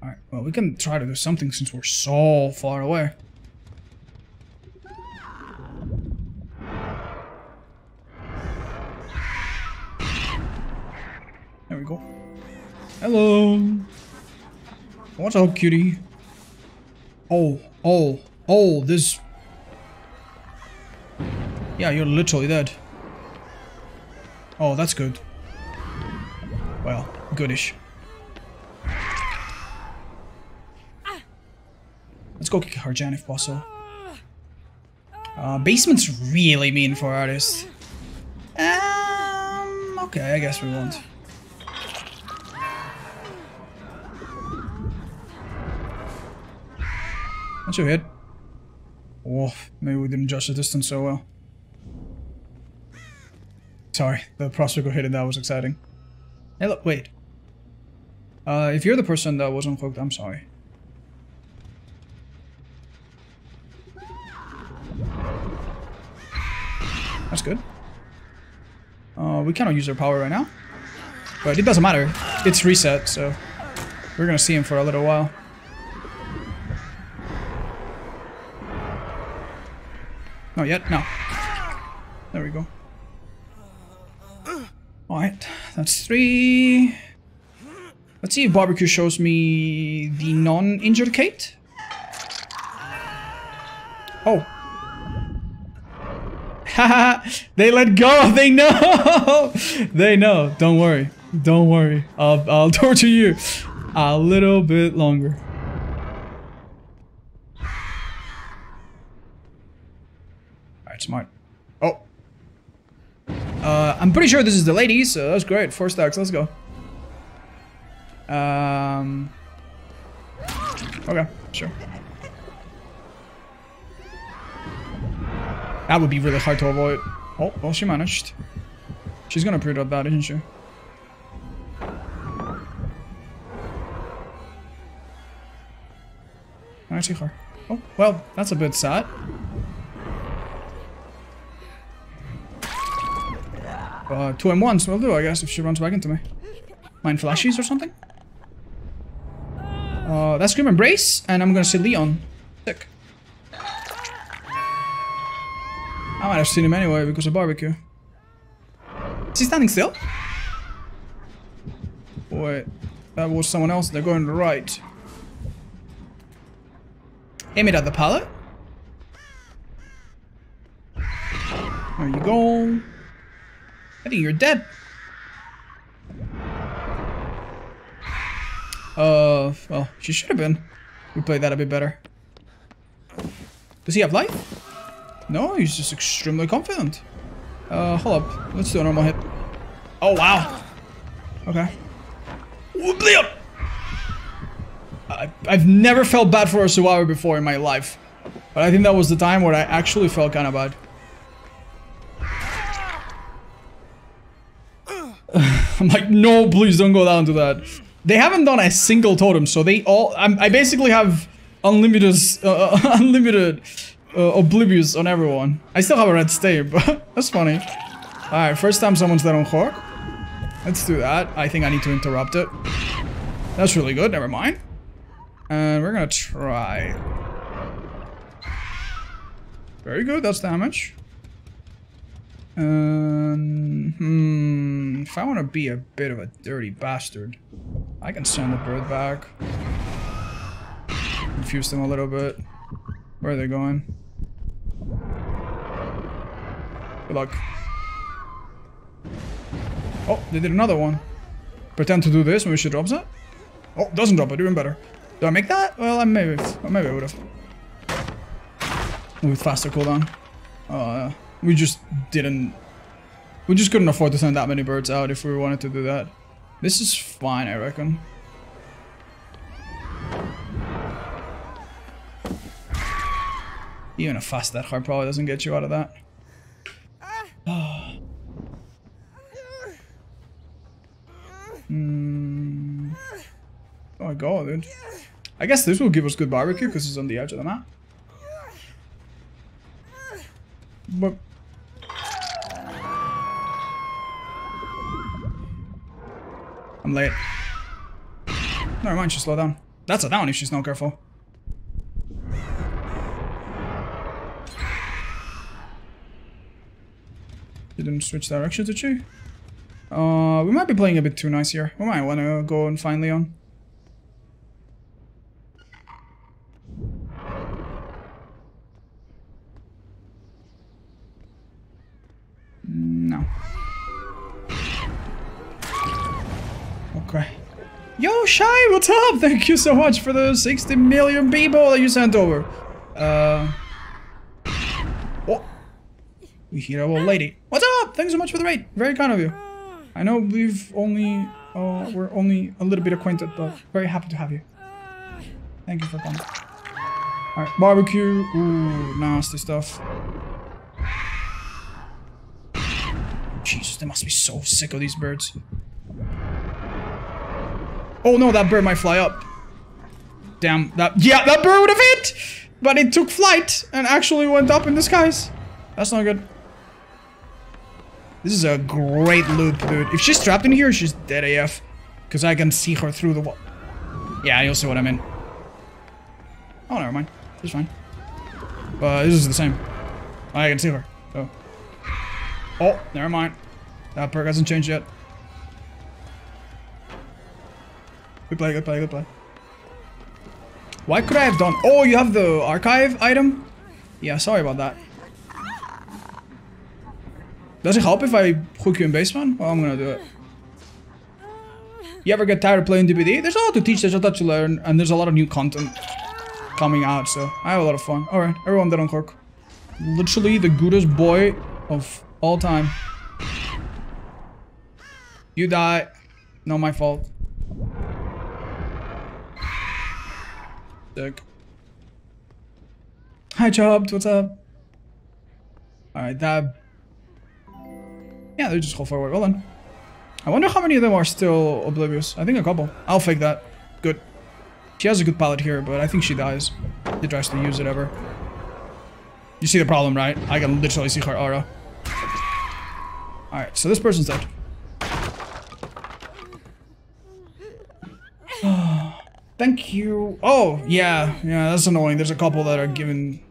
Alright, well, we can try to do something since we're so far away. There we go. Hello! What's up, cutie? Oh, this... Yeah, you're literally dead. Oh, that's good. Well, goodish. Let's go kick her Jan if possible. Basement's really mean for artists. Okay, I guess we won't. That's a hit. Oh, maybe we didn't judge the distance so well. Sorry, the prospect of hitting that was exciting. Hey, look, wait. If you're the person that wasn't hooked, I'm sorry. That's good. We cannot use our power right now. But it doesn't matter. It's reset, so... We're gonna see him for a little while. Not yet? No. There we go. Alright, that's three. Let's see if Barbecue shows me the non-injured Kate. Oh. Haha, they let go! They know! They know. Don't worry. Don't worry. I'll torture you a little bit longer. Alright, smart. Oh. I'm pretty sure this is the lady, so that's great. 4 stacks, let's go. Okay, sure. That would be really hard to avoid. Oh, well, she managed. She's gonna pre-drop that, isn't she? I see her. Oh, well, that's a bit sad. Two and ones will do, I guess, if she runs back into me. Mind flashes or something? That's Grim Embrace, and I'm gonna see Leon. Sick. I might have seen him anyway because of Barbecue. Is he standing still? Wait, that was someone else. They're going to the right. Aim it at the pallet. There you go. I think you're dead. Well, she should have been. We played that a bit better. Does he have life? No, he's just extremely confident. Hold up. Let's do a normal hit. Oh, wow. Okay. I've never felt bad for a survivor before in my life. But I think that was the time where I actually felt kind of bad. I'm like, no, please don't go down to that. They haven't done a single totem, so they all... I basically have unlimited... oblivious on everyone. I still have a red state, but that's funny. Alright, first time someone's dead on Hawk. Let's do that. I think I need to interrupt it. That's really good, never mind. And we're gonna try. Very good, that's damage. If I want to be a bit of a dirty bastard, I can send the bird back. Confuse them a little bit. Where are they going? Good luck. Oh, they did another one. Pretend to do this, maybe she drops it. Oh, doesn't drop it, even better. Do I make that? Well, maybe I would have. With faster cooldown. We just didn't... We just couldn't afford to send that many birds out if we wanted to do that. This is fine, I reckon. Even a fast that hard probably doesn't get you out of that. Oh my god, dude. I guess this will give us good barbecue because it's on the edge of the map. But... I'm late. Never mind, she'll slow down. That's a down if she's not careful. You didn't switch direction, did you? We might be playing a bit too nice here. We might want to go and find Leon. No. Okay. Yo, Shy, what's up? Thank you so much for the 60 million people that you sent over. Oh. We hear our old lady. What's up? Thanks so much for the raid. Very kind of you. I know we've only, we're only a little bit acquainted, but very happy to have you. Thank you for coming. Alright, barbecue. Ooh, nasty stuff. Jesus, they must be so sick of these birds. Oh no, that bird might fly up. Damn, that bird would have hit! But it took flight and actually went up in the skies. That's not good. This is a great loop, dude. If she's trapped in here, she's dead AF. Because I can see her through the wall. Yeah, you'll see what I mean. Oh, never mind. It's fine. But this is the same. I can see her. Oh. Oh, never mind. That perk hasn't changed yet. Good play, good play, good play. Why could I have done... Oh, you have the archive item? Yeah, sorry about that. Does it help if I hook you in basement? Well, I'm gonna do it. You ever get tired of playing DBD? There's a lot to teach, there's a lot to learn, and there's a lot of new content coming out, so I have a lot of fun. Alright, everyone dead on cork. Literally the goodest boy of all time. You die. Not my fault. Sick. Hi, Chubbs, what's up? Alright, that... Yeah, they just go forward. Well done. I wonder how many of them are still oblivious. I think a couple. I'll fake that. Good. She has a good palette here, but I think she dies. She tries to use it ever. You see the problem, right? I can literally see her aura. Alright, so this person's dead. Thank you. Oh, yeah, that's annoying. There's a couple that are giving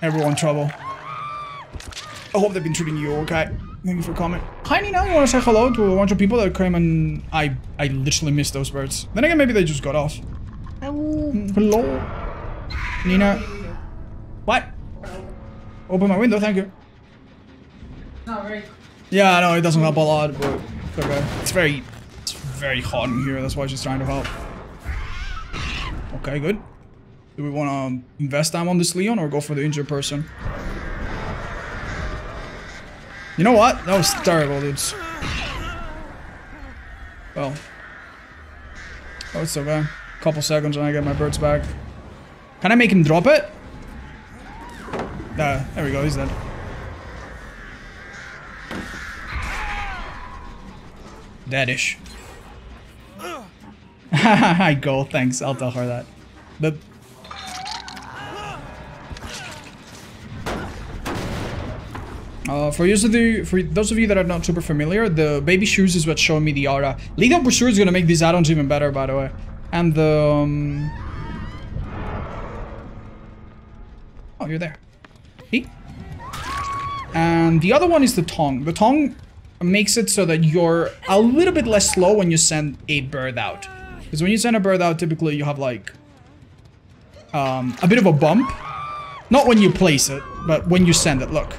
everyone trouble. I hope they've been treating you okay. Thank you for coming. Hi, Nina. You want to say hello to a bunch of people that came and I literally missed those birds. Then again, maybe they just got off. Hello. Hello. Nina. What? Open my window, thank you. Not very. Yeah, no, it doesn't help a lot, but it's okay. It's very hot in here. That's why she's trying to help. Okay, good. Do we want to invest time on this Leon or go for the injured person? You know what? That was terrible, dudes. Well. Oh, it's okay. Couple seconds and I get my birds back. Can I make him drop it? There we go, he's dead. Deadish. Haha, go, thanks. I'll tell her that. But for those of you that are not super familiar, the baby shoes is what's showing me the aura. Lethal Pursuer is gonna make these add-ons even better, by the way. And the oh, you're there. See? And the other one is the tongue. The tongue makes it so that you're a little bit less slow when you send a bird out. Because when you send a bird out, typically you have like a bit of a bump. Not when you place it, but when you send it. Look.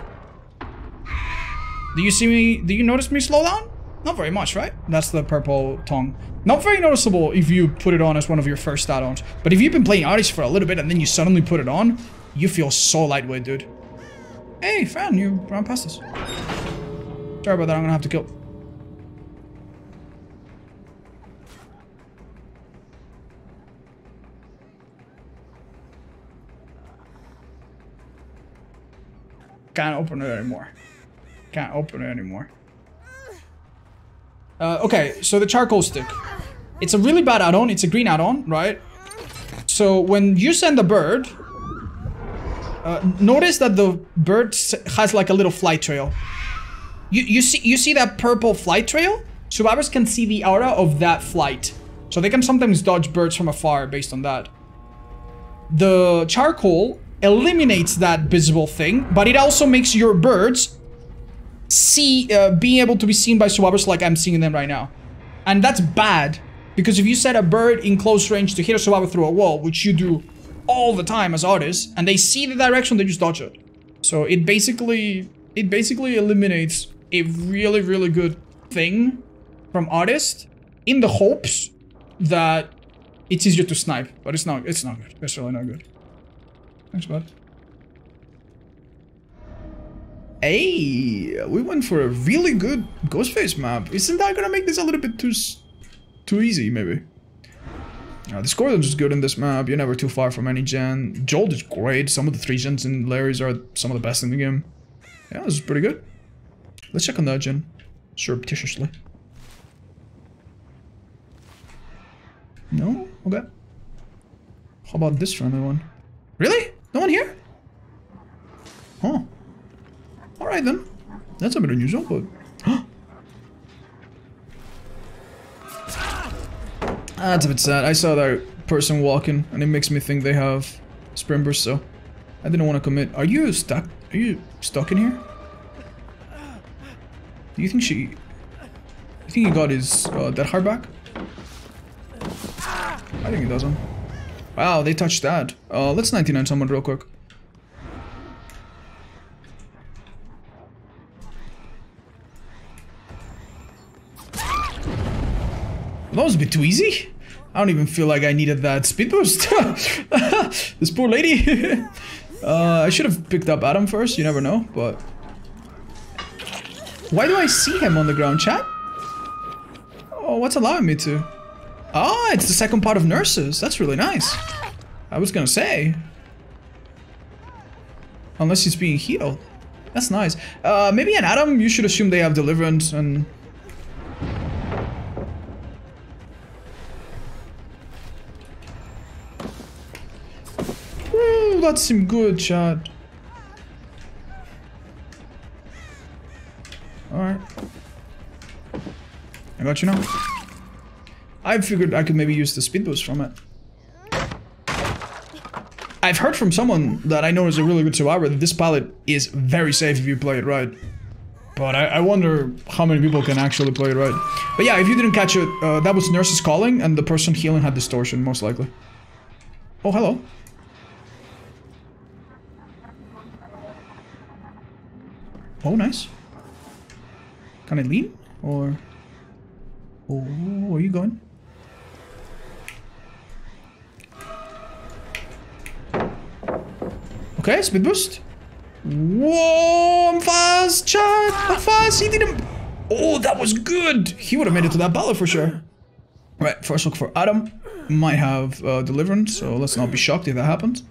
Do you see me? Do you notice me slow down? Not very much, right? That's the purple tongue. Not very noticeable if you put it on as one of your first add-ons. But if you've been playing Artis for a little bit and then you suddenly put it on, you feel so lightweight, dude. Hey, fan, you ran past us. Sorry about that, I'm gonna have to kill. Can't open it anymore. Can't open it anymore. Okay, so the charcoal stick. It's a really bad add-on. It's a green add-on, right? So when you send a bird, notice that the bird has like a little flight trail. You see that purple flight trail? Survivors can see the aura of that flight. So they can sometimes dodge birds from afar based on that. The charcoal eliminates that visible thing, but it also makes your birds being able to be seen by survivors like I'm seeing them right now. And that's bad, because if you set a bird in close range to hit a survivor through a wall, which you do all the time as artists, and they see the direction, they just dodge it. So it basically eliminates a really, really good thing from artists in the hopes that it's easier to snipe, but it's not good. It's really not good. Thanks, bud. Hey, we went for a really good Ghostface map. Isn't that gonna make this a little bit too easy, maybe? The Scorpions is good in this map. You're never too far from any gen. Jolt is great. Some of the 3 gens in Larry's are some of the best in the game. Yeah, this is pretty good. Let's check on that gen surreptitiously. No? Okay. How about this friendly one? Really? No one here? Huh. Alright then. That's a bit unusual, but... That's a bit sad. I saw that person walking and it makes me think they have sprint burst, so I didn't want to commit. Are you stuck? Are you stuck in here? Do you think she... You think he got his Dead Hard back? I think he doesn't. Wow, they touched that. Let's 99 someone real quick. Well, that was a bit too easy. I don't even feel like I needed that speed boost. This poor lady. I should have picked up Adam first, you never know, but... Why do I see him on the ground, chat? Oh, what's allowing me to? Ah, it's the second part of Nurses. That's really nice. I was gonna say. Unless he's being healed. That's nice. Maybe an Adam, you should assume they have Deliverance and... Ooh, that seemed good, chat. Alright. I got you now. I figured I could maybe use the speed boost from it. I've heard from someone that I know is a really good survivor that this palette is very safe if you play it right. But I wonder how many people can actually play it right. But yeah, if you didn't catch it, that was Nurses Calling and the person healing had Distortion, most likely. Oh, hello. Oh, nice. Can I lean? Or... Oh, where are you going? Okay, speed boost. Whoa, I'm fast, chat! I'm fast! He didn't... Oh, that was good! He would have made it to that ballot for sure. Right, first look for Adam. Might have Deliverance, so let's not be shocked if that happens.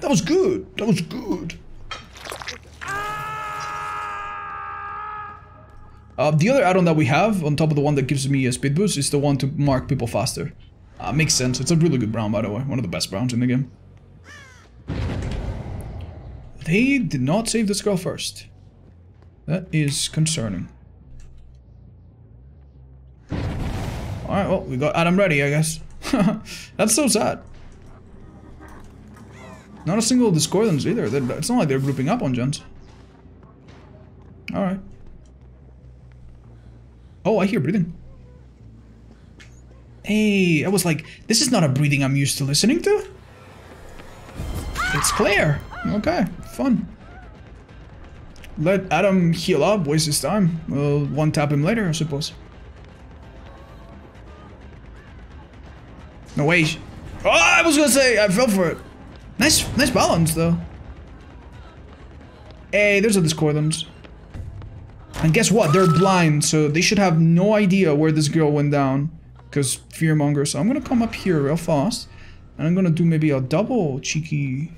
That was good! That was good! The other add-on that we have, on top of the one that gives me a speed boost, is the one to mark people faster. Makes sense, it's a really good brown, by the way. One of the best browns in the game. They did not save this girl first. That is concerning. Alright, well, we got Adam ready, I guess. That's so sad. Not a single discordance either. It's not like they're grouping up on gens. Alright. Oh, I hear breathing. Hey, I was like, this is not a breathing I'm used to listening to. It's Claire. Okay, fun. Let Adam heal up, waste his time. We'll one-tap him later, I suppose. No way. Oh, I was gonna say, I fell for it. Nice balance, though. Hey, there's a discordance. And guess what? They're blind, so they should have no idea where this girl went down. Because fearmonger. So I'm going to come up here real fast. And I'm going to do maybe a double cheeky.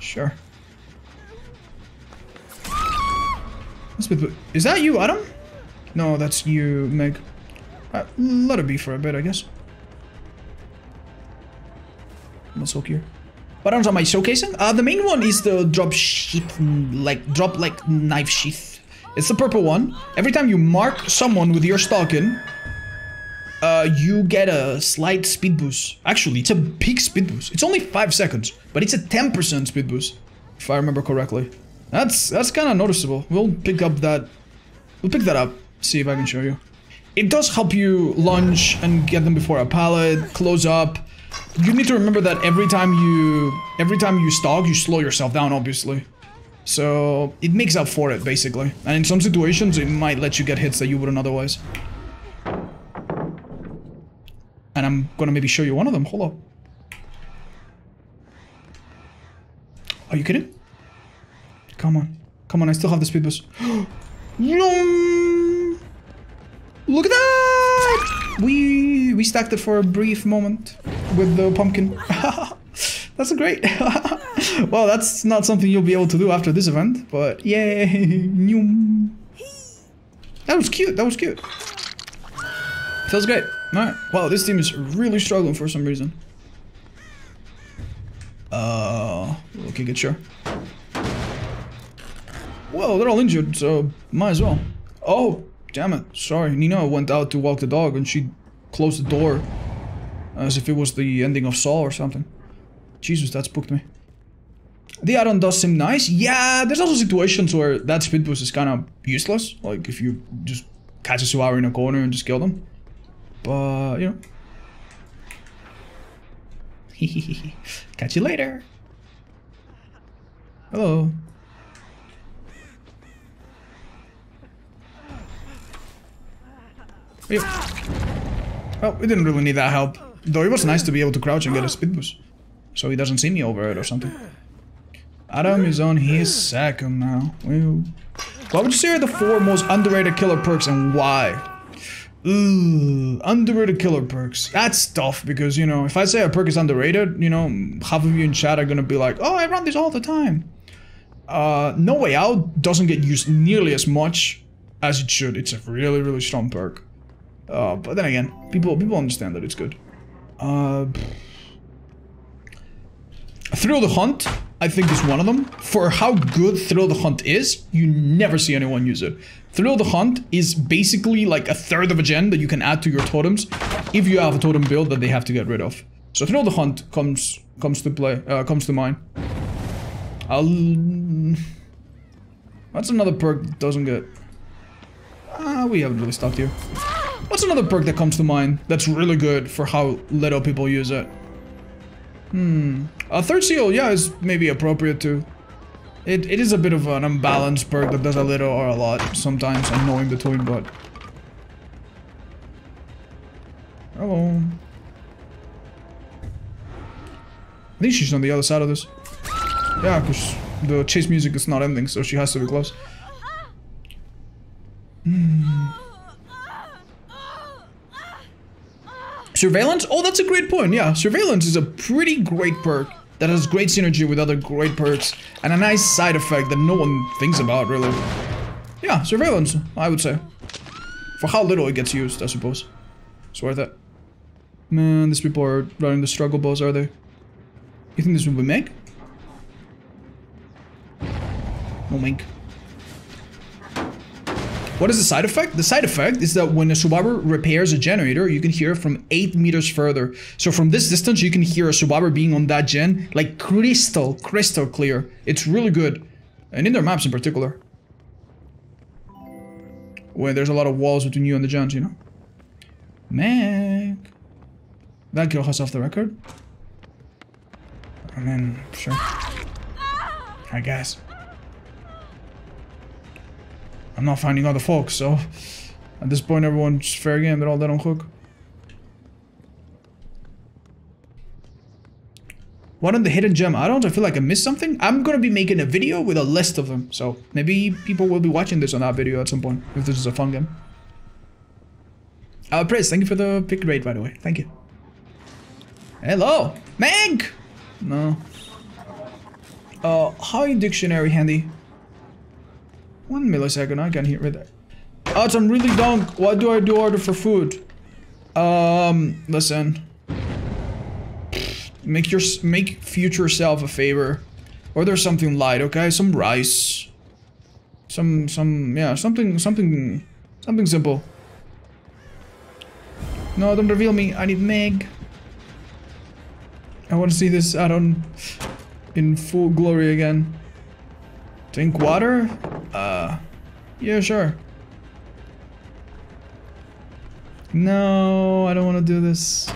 Sure. Is that you, Adam? No, that's you, Meg. Let her be for a bit, I guess. Let's look here. What arms am I showcasing? The main one is the drop sheath, like knife sheath. It's the purple one. Every time you mark someone with your stocking, you get a slight speed boost. Actually, it's a big speed boost. It's only 5 seconds, but it's a 10% speed boost, if I remember correctly. That's kind of noticeable. We'll pick up that. We'll pick that up. See if I can show you. It does help you lunge and get them before a pallet, close up. You need to remember that every time you stalk, you slow yourself down, obviously. So it makes up for it, basically. And in some situations, it might let you get hits that you wouldn't otherwise. And I'm gonna maybe show you one of them. Hold up. Are you kidding? Come on. Come on, I still have the speed boost. Look at that! We stacked it for a brief moment. With the pumpkin. That's great. Well, that's not something you'll be able to do after this event, but yay. That was cute. That was cute. Feels great. All right. Wow, this team is really struggling for some reason. Okay, good, sure. Whoa, they're all injured, so might as well. Oh, damn it. Sorry, Nina went out to walk the dog and she closed the door. As if it was the ending of Saw or something. Jesus, that spooked me. The add-on does seem nice. Yeah, there's also situations where that speed boost is kind of useless. Like if you just catch a Suari in a corner and just kill them. But, you know. Catch you later. Hello. Yep. Well, we didn't really need that help. Though it was nice to be able to crouch and get a speed boost. So he doesn't see me over it or something. Adam is on his second now. Well, why would you say are the four most underrated killer perks and why? Ooh, underrated killer perks. That's tough because, you know, if I say a perk is underrated, you know, half of you in chat are gonna be like, oh, I run this all the time. No Way Out doesn't get used nearly as much as it should. It's a really, really strong perk. But then again, people understand that it's good. Thrill the Hunt, I think, is one of them. For how good Thrill the Hunt is, you never see anyone use it. Thrill the Hunt is basically like a third of a gen that you can add to your totems if you have a totem build that they have to get rid of. So Thrill the Hunt comes to mind. That's another perk that doesn't get... we haven't really stopped here. What's another perk that comes to mind that's really good for how little people use it? A third seal, yeah, is maybe appropriate too. It is a bit of an unbalanced perk that does a little or a lot sometimes, and no in between, but... Hello. I think she's on the other side of this. Yeah, because the chase music is not ending, so she has to be close. Surveillance? Oh, that's a great point, yeah. Surveillance is a pretty great perk that has great synergy with other great perks and a nice side effect that no one thinks about, really. Yeah, Surveillance, I would say. For how little it gets used, I suppose. It's worth it. Man, these people are running the struggle boss, are they? You think this will be Meg? No Meg. What is the side effect? The side effect is that when a survivor repairs a generator, you can hear from 8 meters further. So from this distance, you can hear a survivor being on that gen, like crystal clear. It's really good. And in their maps in particular. When there's a lot of walls between you and the gens, you know? Meg. That girl has Off the Record. I mean, sure. I guess. I'm not finding other folks, so at this point everyone's fair game, they're all dead on hook. What on the hidden gem add-ons? I feel like I missed something. I'm gonna be making a video with a list of them, so maybe people will be watching this on that video at some point, if this is a fun game. Prez, thank you for the pick rate, by the way, thank you. Hello! Meg! No. Hi dictionary handy. 1 millisecond, I can't hear it. Ouch, I'm really dumb. What do I do order for food? Listen. Make future self a favor. Order something light, okay? Some rice. Something simple. No, don't reveal me. I need Meg. I want to see this add-on in full glory again. Drink water? Yeah, sure. No, I don't want to do this.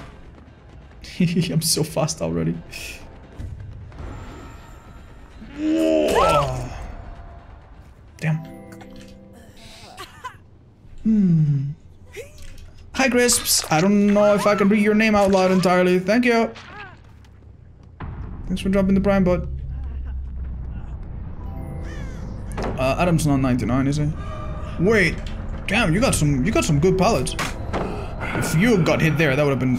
I'm so fast already. Damn. Hi, Crisps. I don't know if I can read your name out loud entirely. Thank you. Thanks for dropping the prime, bud. Adam's not 99, is he? Wait, damn, you got some good pallets. If you got hit there, that would have been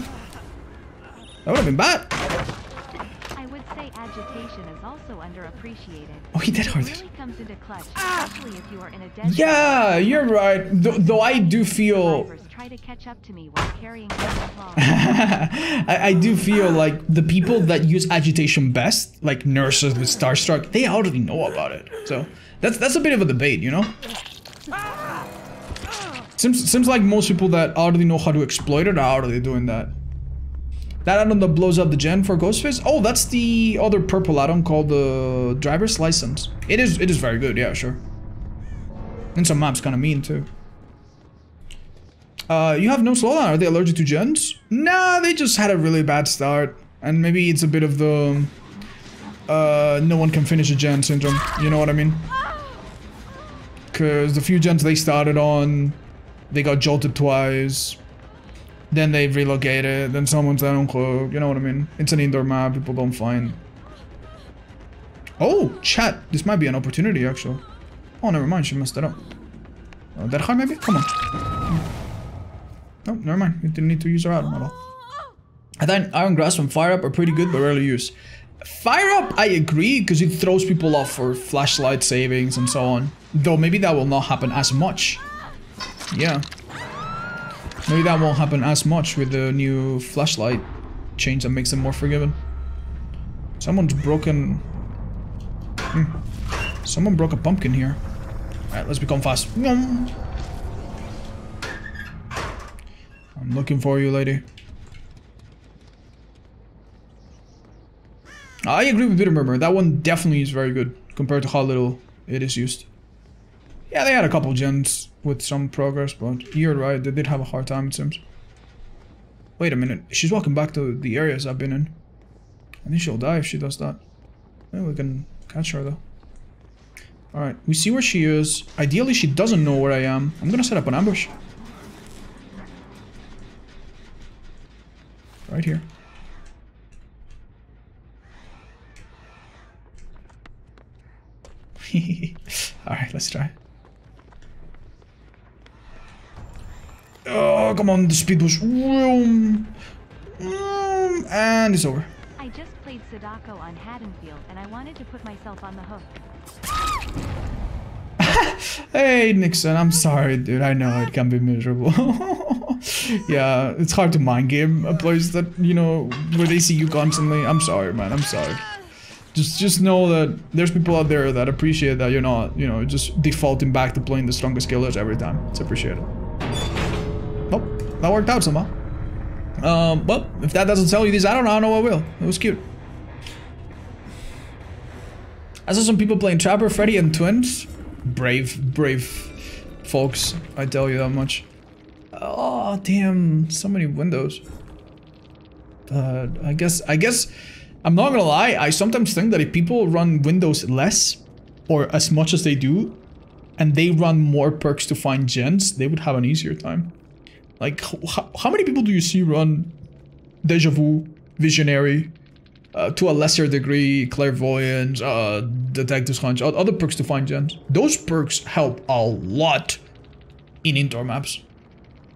bad. I would say agitation is also underappreciated. Oh, he Dead Hard. Really comes into clutch, especially if you are in a dead. Yeah, you're right. Though I do feel. Try to catch up to me while carrying. I do feel like the people that use agitation best, like nurses with Starstruck, they already know about it. So. That's a bit of a debate, you know? Seems like most people that already know how to exploit it are already doing that. That add-on that blows up the gen for Ghostface. Oh, that's the other purple add-on called the Driver's License. It is very good, yeah, sure. And some maps kind of mean too. You have no slowdown. Are they allergic to gens? Nah, they just had a really bad start. And maybe it's a bit of the no one can finish a gen syndrome. You know what I mean? Because the few gens they started on, they got jolted twice. Then they relocated, then someone's uncloaked, you know what I mean? It's an indoor map, people don't find. Oh, chat! This might be an opportunity, actually. Oh, never mind, she messed it up. Dead Hard, maybe? Come on. Oh, never mind, we didn't need to use our item at all. I think Iron Grasp and Fire Up are pretty good, but rarely used. Fire Up, I agree, because it throws people off for flashlight savings and so on. Though maybe that will not happen as much. Yeah. Maybe that won't happen as much with the new flashlight change that makes them more forgiving. Someone's broken... Someone broke a pumpkin here. Alright, let's become fast. I'm looking for you, lady. I agree with Bitter Murmur. That one definitely is very good compared to how little it is used. Yeah, they had a couple gens with some progress, but you're right, they did have a hard time, it seems. Wait a minute, she's walking back to the areas I've been in. I think she'll die if she does that. Maybe we can catch her, though. Alright, we see where she is. Ideally, she doesn't know where I am. I'm gonna set up an ambush. Right here. Alright, let's try. Oh, come on, the speed push. And it's over. I just played Sadako on Haddonfield and I wanted to put myself on the hook. Hey, Nixon, I'm sorry, dude. I know it can be miserable. Yeah, it's hard to mind game a place that, you know, where they see you constantly. I'm sorry, man. I'm sorry. Just know that there's people out there that appreciate that you're not, you know, just defaulting back to playing the strongest killers every time. It's appreciated. That worked out somehow. Well, if that doesn't tell you this, I don't know what will. It was cute. I saw some people playing Trapper, Freddy, and Twins. Brave folks, I tell you that much. Oh, damn, so many windows. But I guess, I'm not gonna lie, I sometimes think that if people run windows less, or as much as they do, and they run more perks to find gens, they would have an easier time. Like, how many people do you see run Deja Vu, Visionary, to a lesser degree, Clairvoyance, Detective's Hunch, other perks to find gens? Those perks help a lot in indoor maps.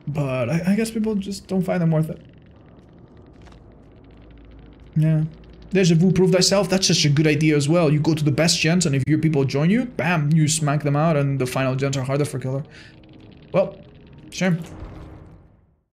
But I guess people just don't find them worth it. Yeah. Deja Vu, Prove Thyself, that's such a good idea as well. You go to the best gens, and if your people join you, bam, you smack them out, and the final gens are harder for killer. Well, shame.